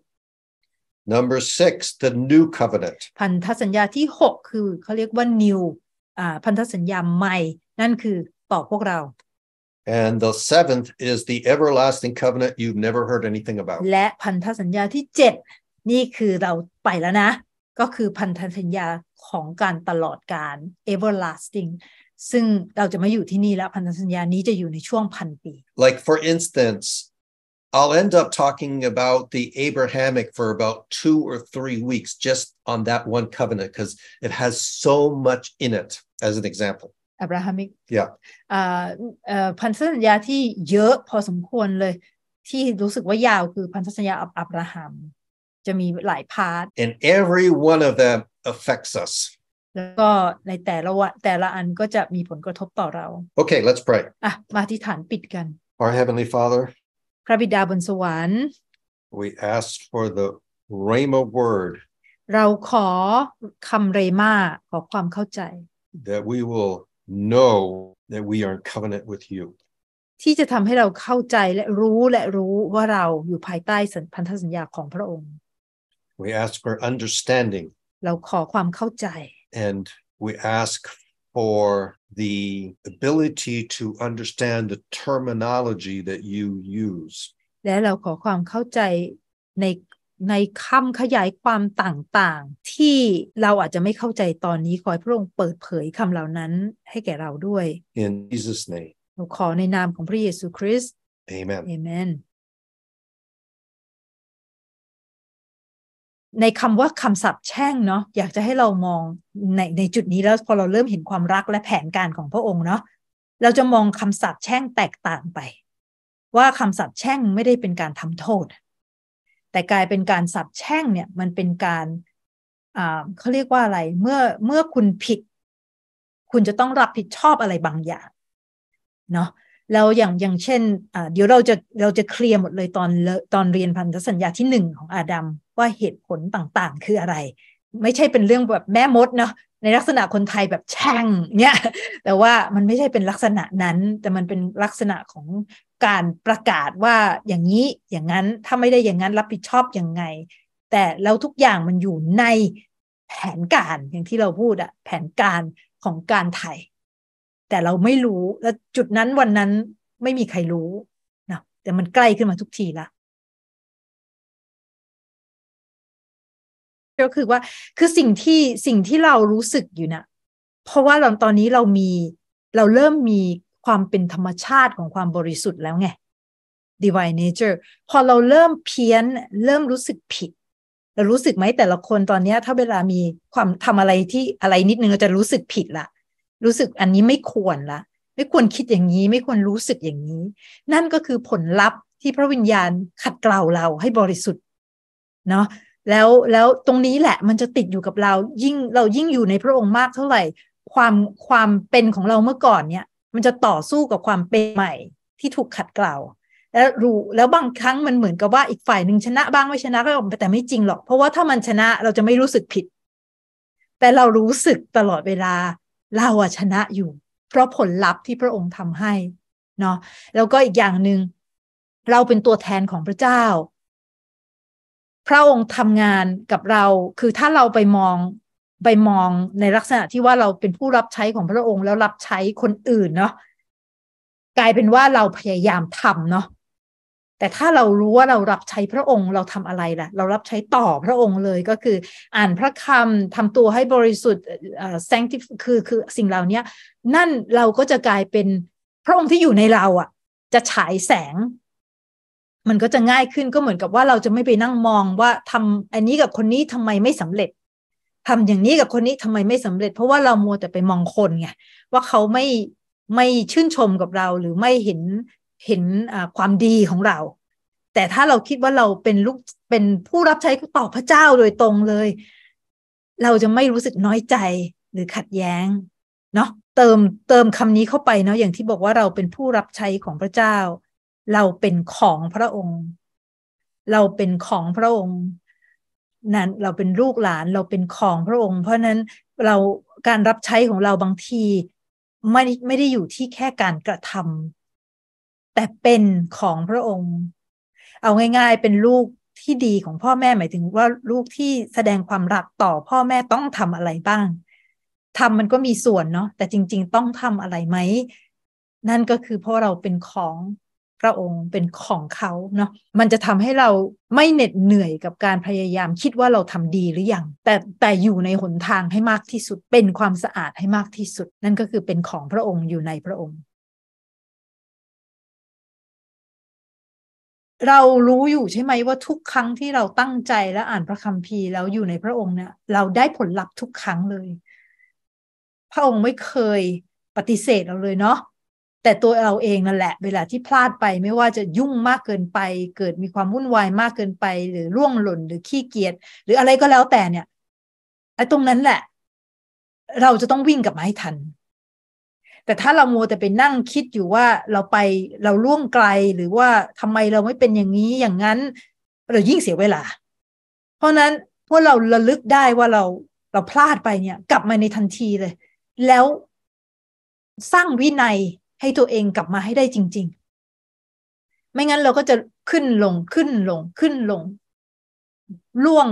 Number six the New Covenant พันธสัญญาที่หกคือเขาเรียกว่า New อ่าพันธสัญญาใหม่นั่นคือต่อพวกเรา And the seventh is the everlasting covenant you've never heard anything about และพันธสัญญาที่เจ็ดนี่คือเราไปแล้วนะก็คือพันธสัญญาของการตลอดกาล everlasting ซึ่งเราจะไม่อยู่ที่นี่แล้วพันธสัญญานี้จะอยู่ในช่วงพันปี Like for instance I'll end up talking about the Abrahamic for about two or three weeks just on that one covenant because it has so much in it as an example Abrahamic yeah. อ่าเอ่อพันธสัญญาที่เยอะพอสมควรเลยที่รู้สึกว่ายาวคือพันธสัญญาอับราฮัมจะมีหลายพาร์ท And every one of them affects us แล้วก็ในแต่ละวันแต่ละอันก็จะมีผลกระทบต่อเรา Okay let's pray อ่ะมาอธิษฐานปิดกัน Our Heavenly Father พระบิดาบนสวรรค์ We ask for the Rhema word เราขอคำเรม่าขอความเข้าใจ That we willKnow that we are in covenant with you ที่จะทำให้เราเข้าใจและรู้และรู้ว่าเราอยู่ภายใต้พันธสัญญาของพระองค์ We ask for understanding เราขอความเข้าใจ And we ask for the ability to understand the terminology that you use และเราขอความเข้าใจในในคำขยายความต่างๆที่เราอาจจะไม่เข้าใจตอนนี้ขอให้พระองค์เปิดเผยคำเหล่านั้นให้แก่เราด้วย In Jesus name เราขอในนามของพระเยซูคริสต์ Amen Amen ในคำว่าคำสาปแช่งเนาะอยากจะให้เรามองในในจุดนี้แล้วพอเราเริ่มเห็นความรักและแผนการของพระองค์เนาะเราจะมองคำสาปแช่งแตกต่างไปว่าคำสาปแช่งไม่ได้เป็นการทำโทษแต่กลายเป็นการสาปแช่งเนี่ยมันเป็นการเขาเรียกว่าอะไรเมื่อเมื่อคุณผิดคุณจะต้องรับผิดชอบอะไรบางอย่างเนาะ แล้วอย่างอย่างเช่นเดี๋ยวเราจะเราจะเคลียร์หมดเลยตอนตอนเรียนพันธสัญญาที่หนึ่งของอาดัมว่าเหตุผลต่างๆคืออะไรไม่ใช่เป็นเรื่องแบบแม่มดเนาะในลักษณะคนไทยแบบแช่งเนี่ยแต่ว่ามันไม่ใช่เป็นลักษณะนั้นแต่มันเป็นลักษณะของการประกาศว่าอย่างนี้อย่างนั้นถ้าไม่ได้อย่างนั้นรับผิดชอบยังไงแต่แล้วทุกอย่างมันอยู่ในแผนการอย่างที่เราพูดอะแผนการของการไทยแต่เราไม่รู้และจุดนั้นวันนั้นไม่มีใครรู้นะแต่มันใกล้ขึ้นมาทุกทีละก็คือว่าคือสิ่งที่สิ่งที่เรารู้สึกอยู่นะเพราะว่าเราตอนนี้เรามีเราเริ่มมีความเป็นธรรมชาติของความบริสุทธิ์แล้วไง divine nature พอเราเริ่มเพี้ยนเริ่มรู้สึกผิดเรารู้สึกไหมแต่ละคนตอนนี้ถ้าเวลามีความทำอะไรที่อะไรนิดนึงเราจะรู้สึกผิดละรู้สึกอันนี้ไม่ควรละไม่ควรคิดอย่างนี้ไม่ควรรู้สึกอย่างนี้นั่นก็คือผลลัพธ์ที่พระวิญญาณขัดเกลาเราให้บริสุทธิ์เนาะแล้วแล้วตรงนี้แหละมันจะติดอยู่กับเรายิ่งเรายิ่งอยู่ในพระองค์มากเท่าไหร่ความความเป็นของเราเมื่อก่อนเนี่ยมันจะต่อสู้กับความเป็นใหม่ที่ถูกขัดเกลาแล้วรู้แล้วบางครั้งมันเหมือนกับว่าอีกฝ่ายหนึ่งชนะบ้างไม่ชนะก็ออกไปแต่ไม่จริงหรอกเพราะว่าถ้ามันชนะเราจะไม่รู้สึกผิดแต่เรารู้สึกตลอดเวลาเราอะชนะอยู่เพราะผลลัพธ์ที่พระองค์ทำให้เนาะแล้วก็อีกอย่างหนึ่งเราเป็นตัวแทนของพระเจ้าพระองค์ทำงานกับเราคือถ้าเราไปมองไปมองในลักษณะที่ว่าเราเป็นผู้รับใช้ของพระองค์แล้วรับใช้คนอื่นเนาะกลายเป็นว่าเราพยายามทำเนาะแต่ถ้าเรารู้ว่าเรารับใช้พระองค์เราทำอะไรล่ะเรารับใช้ต่อพระองค์เลยก็คืออ่านพระคำทำตัวให้บริสุทธิ์เอ่อ sanctify คือคือสิ่งเหล่านี้นั่นเราก็จะกลายเป็นพระองค์ที่อยู่ในเราอ่ะจะฉายแสงมันก็จะง่ายขึ้นก็เหมือนกับว่าเราจะไม่ไปนั่งมองว่าทำอันนี้กับคนนี้ทำไมไม่สำเร็จทำอย่างนี้กับคนนี้ทำไมไม่สำเร็จเพราะว่าเรามัวแต่ไปมองคนไงว่าเขาไม่ไม่ชื่นชมกับเราหรือไม่เห็นเห็นความดีของเราแต่ถ้าเราคิดว่าเราเป็นลูกเป็นผู้รับใช้ต่อพระเจ้าโดยตรงเลยเราจะไม่รู้สึกน้อยใจหรือขัดแย้งเนาะเติมเติมคำนี้เข้าไปเนาะอย่างที่บอกว่าเราเป็นผู้รับใช้ของพระเจ้าเราเป็นของพระองค์เราเป็นของพระองค์นั้นเราเป็นลูกหลานเราเป็นของพระองค์เพราะนั้นเราการรับใช้ของเราบางทีไม่ไม่ได้อยู่ที่แค่การกระทำแต่เป็นของพระองค์เอาง่ายๆเป็นลูกที่ดีของพ่อแม่หมายถึงว่าลูกที่แสดงความรักต่อพ่อแม่ต้องทำอะไรบ้างทำมันก็มีส่วนเนาะแต่จริงๆต้องทำอะไรไหมนั่นก็คือเพราะเราเป็นของพระองค์เป็นของเขาเนาะมันจะทำให้เราไม่เหน็ดเหนื่อยกับการพยายามคิดว่าเราทำดีหรือยังแต่แต่อยู่ในหนทางให้มากที่สุดเป็นความสะอาดให้มากที่สุดนั่นก็คือเป็นของพระองค์อยู่ในพระองค์เรารู้อยู่ใช่ไหมว่าทุกครั้งที่เราตั้งใจและอ่านพระคัมภีร์แล้วอยู่ในพระองค์เนี่ยเราได้ผลลัพธ์ทุกครั้งเลยพระองค์ไม่เคยปฏิเสธเราเลยเนาะแต่ตัวเราเองนั่นแหละเวลาที่พลาดไปไม่ว่าจะยุ่งมากเกินไปเกิดมีความวุ่นวายมากเกินไปหรือล่วงหล่นหรือขี้เกียจหรืออะไรก็แล้วแต่เนี่ยไอ้ตรงนั้นแหละเราจะต้องวิ่งกลับมาให้ทันแต่ถ้าเรามัวแต่ไปนั่งคิดอยู่ว่าเราไปเราล่วงไกลหรือว่าทำไมเราไม่เป็นอย่างนี้อย่างนั้นเรายิ่งเสียเวลาเพราะนั้นพอเราระลึกได้ว่าเราเราพลาดไปเนี่ยกลับมาในทันทีเลยแล้วสร้างวินัยให้ตัวเองกลับมาให้ได้จริงๆไม่งั้นเราก็จะขึ้นลงขึ้นลงขึ้นลงล่วง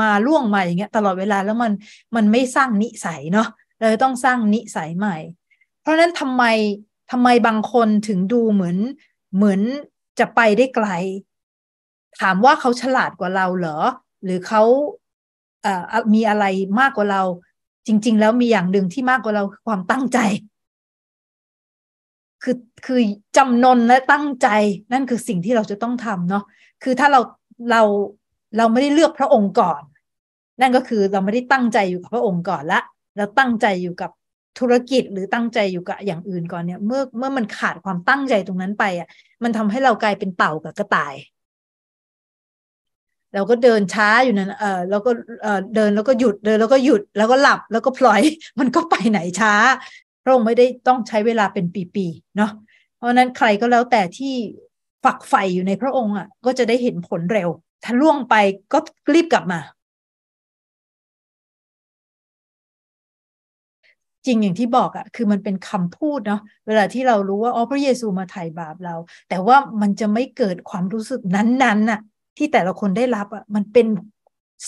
มาล่วงมาอย่างเงี้ยตลอดเวลาแล้วมันมันไม่สร้างนิสัยเนาะเราต้องสร้างนิสัยใหม่เพราะนั้นทำไมทำไมบางคนถึงดูเหมือนเหมือนจะไปได้ไกลถามว่าเขาฉลาดกว่าเราเหรอหรือเขาเอ่อมีอะไรมากกว่าเราจริงๆแล้วมีอย่างหนึ่งที่มากกว่าเราคือความตั้งใจคือคือจำนนและตั้งใจนั่นคือสิ่งที่เราจะต้องทำเนาะคือถ้าเราเราเราไม่ได้เลือกพระองค์ก่อนนั่นก็คือเราไม่ได้ตั้งใจอยู่กับพระองค์ก่อนละเราตั้งใจอยู่กับธุรกิจหรือตั้งใจอยู่กับอย่างอื่นก่อนเนี่ยเมื่อเมื่อมันขาดความตั้งใจตรงนั้นไปอ่ะมันทำให้เรากลายเป็นเต่ากับกระต่ายเราก็เดินช้าอยู่นั้นเออเราก็เออเดินแล้วก็หยุดเดินแล้วก็หยุดแล้วก็หลับแล้วก็พลอยมันก็ไปไหนช้าพระองค์ไม่ได้ต้องใช้เวลาเป็นปีๆเนาะ เพราะนั้นใครก็แล้วแต่ที่ฝักใฝ่อยู่ในพระองค์อ่ะก็จะได้เห็นผลเร็วถ้าล่วงไปก็รีบกลับมาจริงอย่างที่บอกอ่ะคือมันเป็นคำพูดเนาะเวลาที่เรารู้ว่าอ๋อพระเยซูมาไถ่บาปเราแต่ว่ามันจะไม่เกิดความรู้สึกนั้นๆน่ะที่แต่ละคนได้รับอ่ะมันเป็น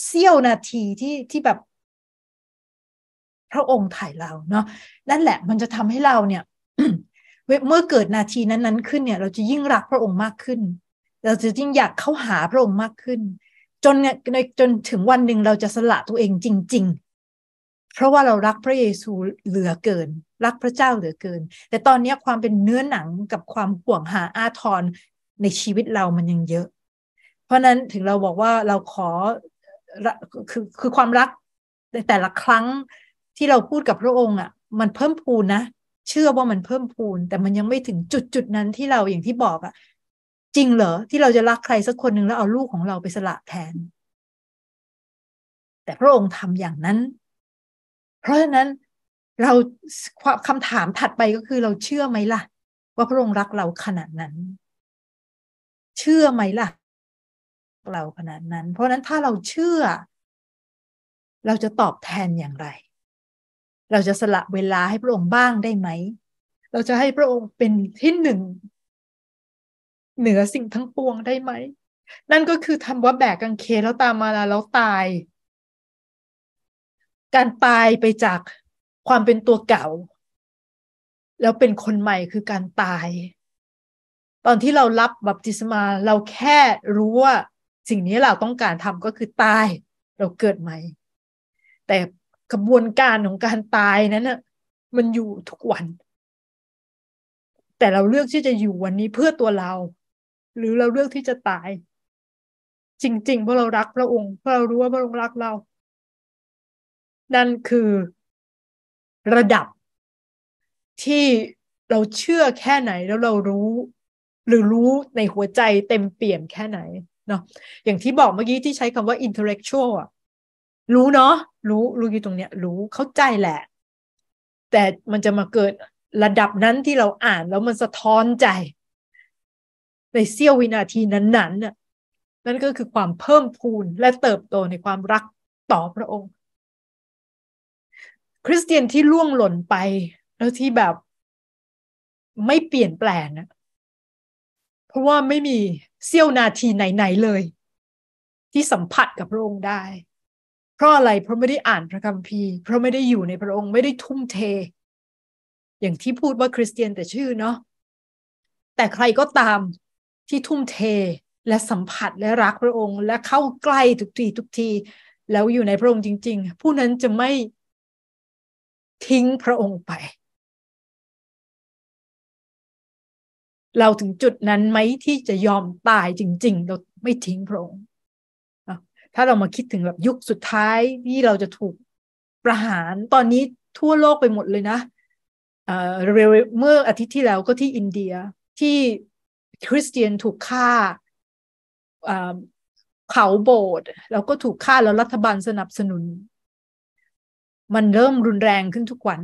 เสี้ยวนาทีที่ที่แบบพระองค์ไถ่เราเนาะนั่นแหละมันจะทำให้เราเนี่ย เมื่อเกิดนาทีนั้นๆขึ้นเนี่ยเราจะยิ่งรักพระองค์มากขึ้นเราจะยิ่งอยากเข้าหาพระองค์มากขึ้นจนเนี่ยจนถึงวันหนึ่งเราจะสละตัวเองจริงๆเพราะว่าเรารักพระเยซูเหลือเกินรักพระเจ้าเหลือเกินแต่ตอนนี้ความเป็นเนื้อหนังกับความห่วงหาอาทรในชีวิตเรามันยังเยอะเพราะนั้นถึงเราบอกว่าเราขอคือคือความรักในแต่ละครั้งที่เราพูดกับพระองค์อ่ะมันเพิ่มพูนนะเชื่อว่ามันเพิ่มพูนแต่มันยังไม่ถึงจุดจุดนั้นที่เราอย่างที่บอกอ่ะจริงเหรอที่เราจะรักใครสักคนหนึ่งแล้วเอาลูกของเราไปสละแทนแต่พระองค์ทำอย่างนั้นเพราะฉะนั้นเราคำถามถัดไปก็คือเราเชื่อไหมล่ะว่าพระองค์รักเราขนาดนั้นเชื่อไหมล่ะเราขนาดนั้นเพราะฉะนั้นถ้าเราเชื่อเราจะตอบแทนอย่างไรเราจะสละเวลาให้พระองค์บ้างได้ไหมเราจะให้พระองค์เป็นที่หนึ่งเหนือสิ่งทั้งปวงได้ไหมนั่นก็คือทำว่าแบกกางเขนแล้วตามมาแล้วตายการตายไปจากความเป็นตัวเก่าแล้วเป็นคนใหม่คือการตายตอนที่เรารับบัพติศมาเราแค่รู้ว่าสิ่งนี้เราต้องการทำก็คือตายเราเกิดใหม่แต่กระบวนการของการตายนั้นน่ะมันอยู่ทุกวันแต่เราเลือกที่จะอยู่วันนี้เพื่อตัวเราหรือเราเลือกที่จะตายจริงๆเพราะเรารักพระองค์เพราะเรารู้ว่าพระองค์รักเรานั่นคือระดับที่เราเชื่อแค่ไหนแล้วเรารู้หรือรู้ในหัวใจเต็มเปี่ยมแค่ไหนเนาะอย่างที่บอกเมื่อกี้ที่ใช้คำว่า intellectual อ่ะรู้เนาะรู้รู้อยู่ตรงเนี้ยรู้เข้าใจแหละแต่มันจะมาเกิดระดับนั้นที่เราอ่านแล้วมันสะท้อนใจในเสี้ยววินาทีนั้นๆ น, น, นั่นก็คือความเพิ่มพูนและเติบโตในความรักต่อพระองค์คริสเตียนที่ล่วงหล่นไปแล้วที่แบบไม่เปลี่ยนแปลงนะเพราะว่าไม่มีเสี้ยวนาทีไหนๆเลยที่สัมผัสกับพระองค์ได้เพราะอะไรเพราะไม่ได้อ่านพระคัมภีร์เพราะไม่ได้อยู่ในพระองค์ไม่ได้ทุ่มเทอย่างที่พูดว่าคริสเตียนแต่ชื่อเนาะแต่ใครก็ตามที่ทุ่มเทและสัมผัสและรักพระองค์และเข้าใกล้ทุกทีทุกทีแล้วอยู่ในพระองค์จริงๆผู้นั้นจะไม่ทิ้งพระองค์ไปเราถึงจุดนั้นไหมที่จะยอมตายจริงๆเราไม่ทิ้งพระองค์ถ้าเรามาคิดถึงแบบยุคสุดท้ายที่เราจะถูกประหารตอนนี้ทั่วโลกไปหมดเลยนะเอ่อเมื่ออาทิตย์ที่แล้วก็ที่อินเดียที่คริสเตียนถูกฆ่าเผาโบสถ์แล้วก็ถูกฆ่าแล้วรัฐบาลสนับสนุนมันเริ่มรุนแรงขึ้นทุกวัน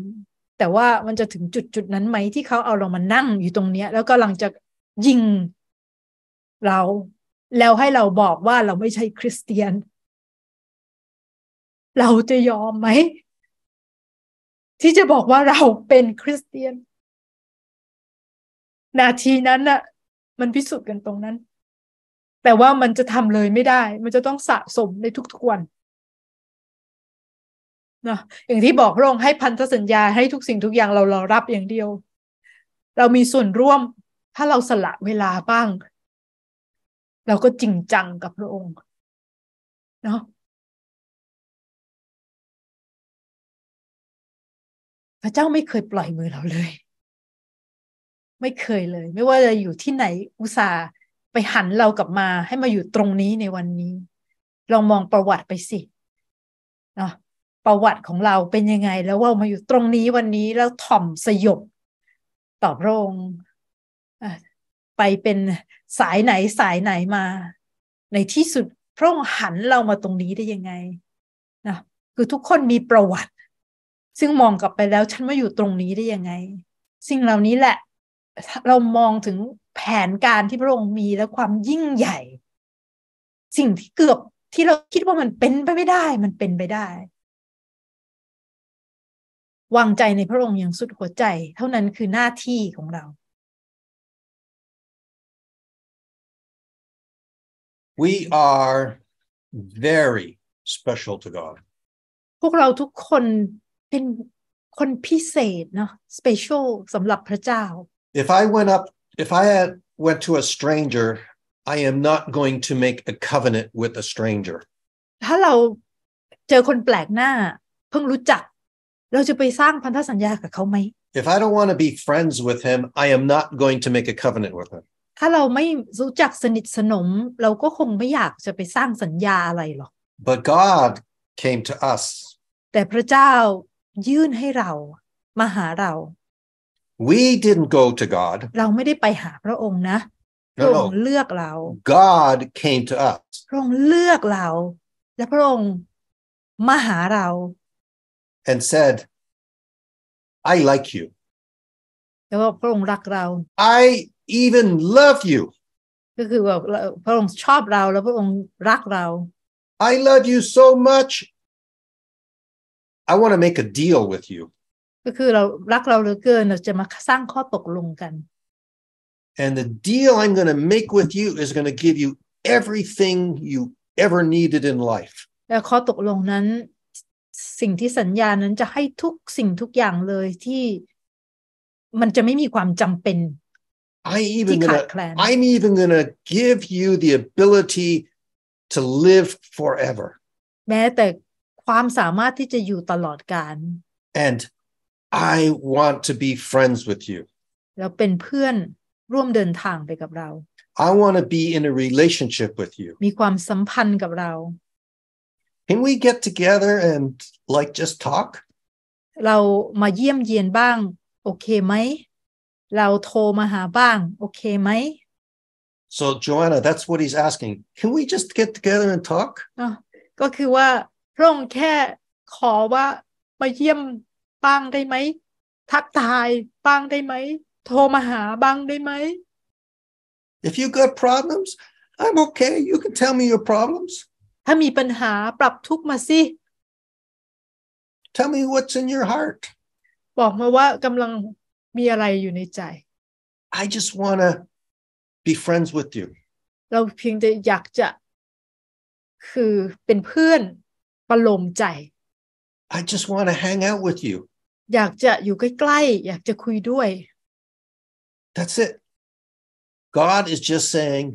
แต่ว่ามันจะถึงจุดจุดนั้นไหมที่เขาเอาเรามานั่งอยู่ตรงนี้แล้วก็กำลังจะยิงเราแล้วให้เราบอกว่าเราไม่ใช่คริสเตียนเราจะยอมไหมที่จะบอกว่าเราเป็นคริสเตียนนาทีนั้นน่ะมันพิสูจน์กันตรงนั้นแต่ว่ามันจะทำเลยไม่ได้มันจะต้องสะสมในทุกๆวันนะอย่างที่บอกพระองค์ให้พันธสัญญาให้ทุกสิ่งทุกอย่างเราเรารับอย่างเดียวเรามีส่วนร่วมถ้าเราสละเวลาบ้างเราก็จริงจังกับพระองค์เนาะพระเจ้าไม่เคยปล่อยมือเราเลยไม่เคยเลยไม่ว่าจะอยู่ที่ไหนอุตส่าห์ไปหันเรากลับมาให้มาอยู่ตรงนี้ในวันนี้ลองมองประวัติไปสิเนาะประวัติของเราเป็นยังไงแล้วว่ามาอยู่ตรงนี้วันนี้แล้วถ่อมสยบต่อพระองค์ไปเป็นสายไหนสายไหนมาในที่สุดพระองค์หันเรามาตรงนี้ได้ยังไงนะคือทุกคนมีประวัติซึ่งมองกลับไปแล้วฉันมาอยู่ตรงนี้ได้ยังไงสิ่งเหล่านี้แหละ เรามองถึงแผนการที่พระองค์มีและความยิ่งใหญ่สิ่งที่เกือบที่เราคิดว่ามันเป็นไปไม่ได้มันเป็นไปได้วางใจในพระองค์อย่างสุดหัวใจเท่านั้นคือหน้าที่ของเรา We are very special to God พวกเราทุกคนเป็นคนพิเศษเนาะ special สำหรับพระเจ้า If I went up if I had went to a stranger I am not going to make a covenant with a stranger ถ้าเราเจอคนแปลกหน้าเพิ่งรู้จักเราจะไปสร้างพันธสัญญากับเขาไหม If I don't want to be friends with him I am not going to make a covenant with him ถ้าเราไม่รู้จักสนิทสนมเราก็คงไม่อยากจะไปสร้างสัญญาอะไรหรอก But God came to us แต่พระเจ้ายื่นให้เรามาหาเรา We didn't go to God เราไม่ได้ไปหาพระองค์นะพระองค์เลือกเรา God came to us พระองค์เลือกเราและพระองค์มาหาเรา And said, I like you. แล้วพระองค์รักเรา I even love you. ก็คือว่าพระองค์ชอบเราแล้วพระองค์รักเรา I love you so much. I want to make a deal with you. ก็คือเรารักเราเหลือเกินเราจะมาสร้างข้อตกลงกัน And the deal I'm going to make with you is going to give you everything you ever needed in life. และข้อตกลงนั้นสิ่งที่สัญญานั้นจะให้ทุกสิ่งทุกอย่างเลยที่มันจะไม่มีความจำเป็นที่ขาดแคลน I'm even gonna give you the ability to live forever แม้แต่ความสามารถที่จะอยู่ตลอดกาล And I want to be friends with you เราเป็นเพื่อนร่วมเดินทางไปกับเรา I want to be in a relationship with you มีความสัมพันธ์กับเราCan we get together and like just talk? เรามาเยี่ยมเยียนบ้างโอเคไหมเราโทรมาหาบ้างโอเคไหม So Joanna, that's what he's asking. Can we just get together and talk? ก็คือว่าพระองค์แค่ขอว่ามาเยี่ยมบ้างได้ไหมทักทายบ้างได้ไหมโทรมาหาบ้างได้ไหม If you got problems, I'm okay. You can tell me your problems.ถ้ามีปัญหาปรับทุกข์มาสิ Tell me what's in your heart บอกมาว่ากำลังมีอะไรอยู่ในใจ I just wanna be friends with you เราเพียงแต่อยากจะคือเป็นเพื่อนประโลมใจ I just wanna hang out with you อยากจะอยู่ใกล้ๆอยากจะคุยด้วย That's it God is just saying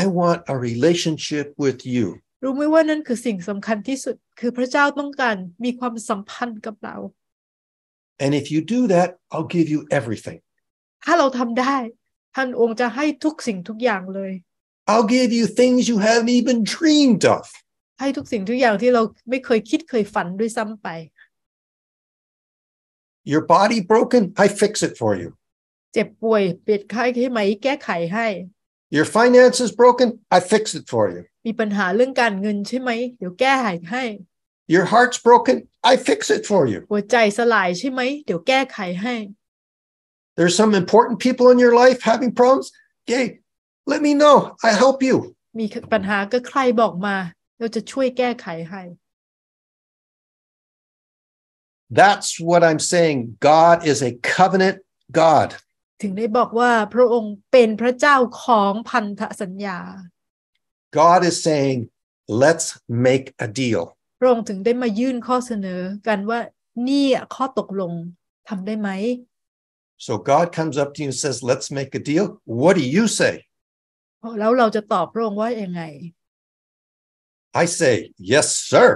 I want a relationship with youรู้ไหมว่านั่นคือสิ่งสำคัญที่สุดคือพระเจ้าต้องการมีความสัมพันธ์กับเรา And if you do that, I'll give you everything. ถ้าเราทำได้ท่านองค์จะให้ทุกสิ่งทุกอย่างเลย I'll give you things you haven't even dreamed of. ให้ทุกสิ่งทุกอย่างที่เราไม่เคยคิดเคยฝันด้วยซ้ำไป Your body broken, I fix it for you. เจ็บป่วยเปลี่ยนไข้ให้ไหมแก้ไขให้ Your finances broken, I fix it for you.มีปัญหาเรื่องการเงินใช่ไหมเดี๋ยวแก้ไขให้ Your heart's broken I fix it for you หัวใจสลายใช่ไหมเดี๋ยวแก้ไขให้ There's some important people in your life having problems Hey let me know I help you มีปัญหาก็ใครบอกมาเราจะช่วยแก้ไขให้ That's what I'm saying God is a covenant God ถึงได้บอกว่าพระองค์เป็นพระเจ้าของพันธสัญญาGod is saying, let's make a deal. พระองค์ถึงได้มายื่นข้อเสนอกันว่านี่ข้อตกลงทำได้ไหม So God comes up to you and says, let's make a deal. What do you say? แล้วเราจะตอบพระองค์ว่ายังไง I say, yes, sir.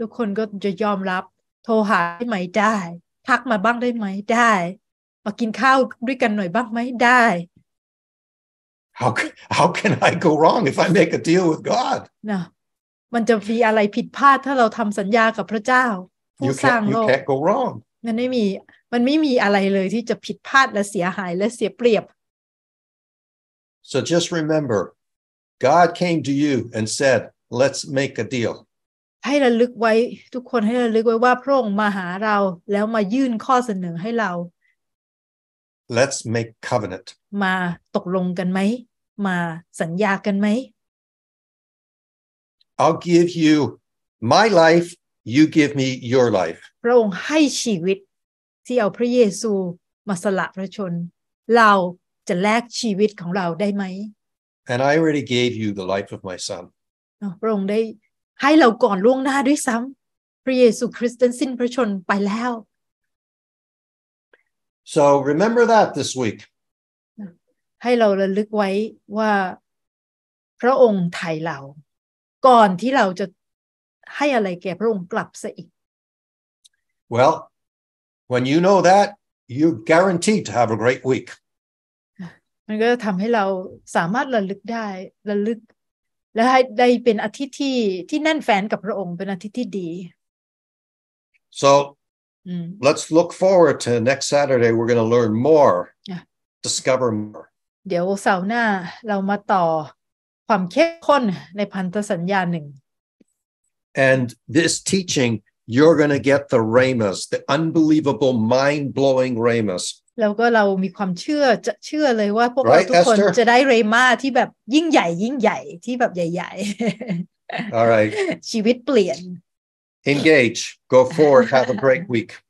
ทุกคนก็จะยอมรับโทรหาได้ไหมได้ทักมาบ้างได้ไหมได้มากินข้าวด้วยกันหน่อยบ้างไหมได้ How, how can I go wrong if I make a deal with God? นะมันจะมีอะไรผิดพลาดถ้าเราทำสัญญากับพระเจ้าผู้สร้างโลก You can't go wrong. มันไม่มีมันไม่มีอะไรเลยที่จะผิดพลาดและเสียหายและเสียเปรียบ So just remember, God came to you and said, "Let's make a deal." ให้ระลึกไว้ทุกคนให้ระลึกไว้ว่าพระองค์มาหาเราแล้วมายื่นข้อเสนอให้เรา Let's make covenant. มาตกลงกันไหมมาสัญญากันไหม I'll give you my life. You give me your life. พระองค์ให้ชีวิตที่เอาพระเยซูมาสละพระชนเราจะแลกชีวิตของเราได้ไหม And I already gave you the life of my son. พระองค์ได้ให้เราก่อนล่วงหน้าด้วยซ้ำพระเยซูคริสต์สิ้นพระชนไปแล้ว So remember that this week. ให้เราระลึกไว้ว่าพระองค์ไถ่เราก่อนที่เราจะให้อะไรแก่พระองค์กลับซะอีก Well, when you know that, you're guaranteed to have a great week. มันก็ทำให้เราสามารถระลึกได้ระลึกและให้ได้เป็นอาทิตย์ที่ที่แน่นแฟ้นกับพระองค์เป็นอาทิตย์ที่ดี So let's look forward to next Saturday. We're going to learn more, discover more. เดี๋ยวเสาร์หน้าเรามาต่อความเข้มข้นในพันธสัญญาหนึ่ง And this teaching, you're going to get the Ramas, the unbelievable, mind-blowing Ramas.แล้วก็เรามีความเชื่อจะเชื่อเลยว่าพวก right, เราทุกคน Esther? จะได้เรมาที่แบบยิ่งใหญ่ยิ่งใหญ่ที่แบบใหญ่ๆ All right. ชีวิตเปลี่ยน Engage. Go forward. Have a great week.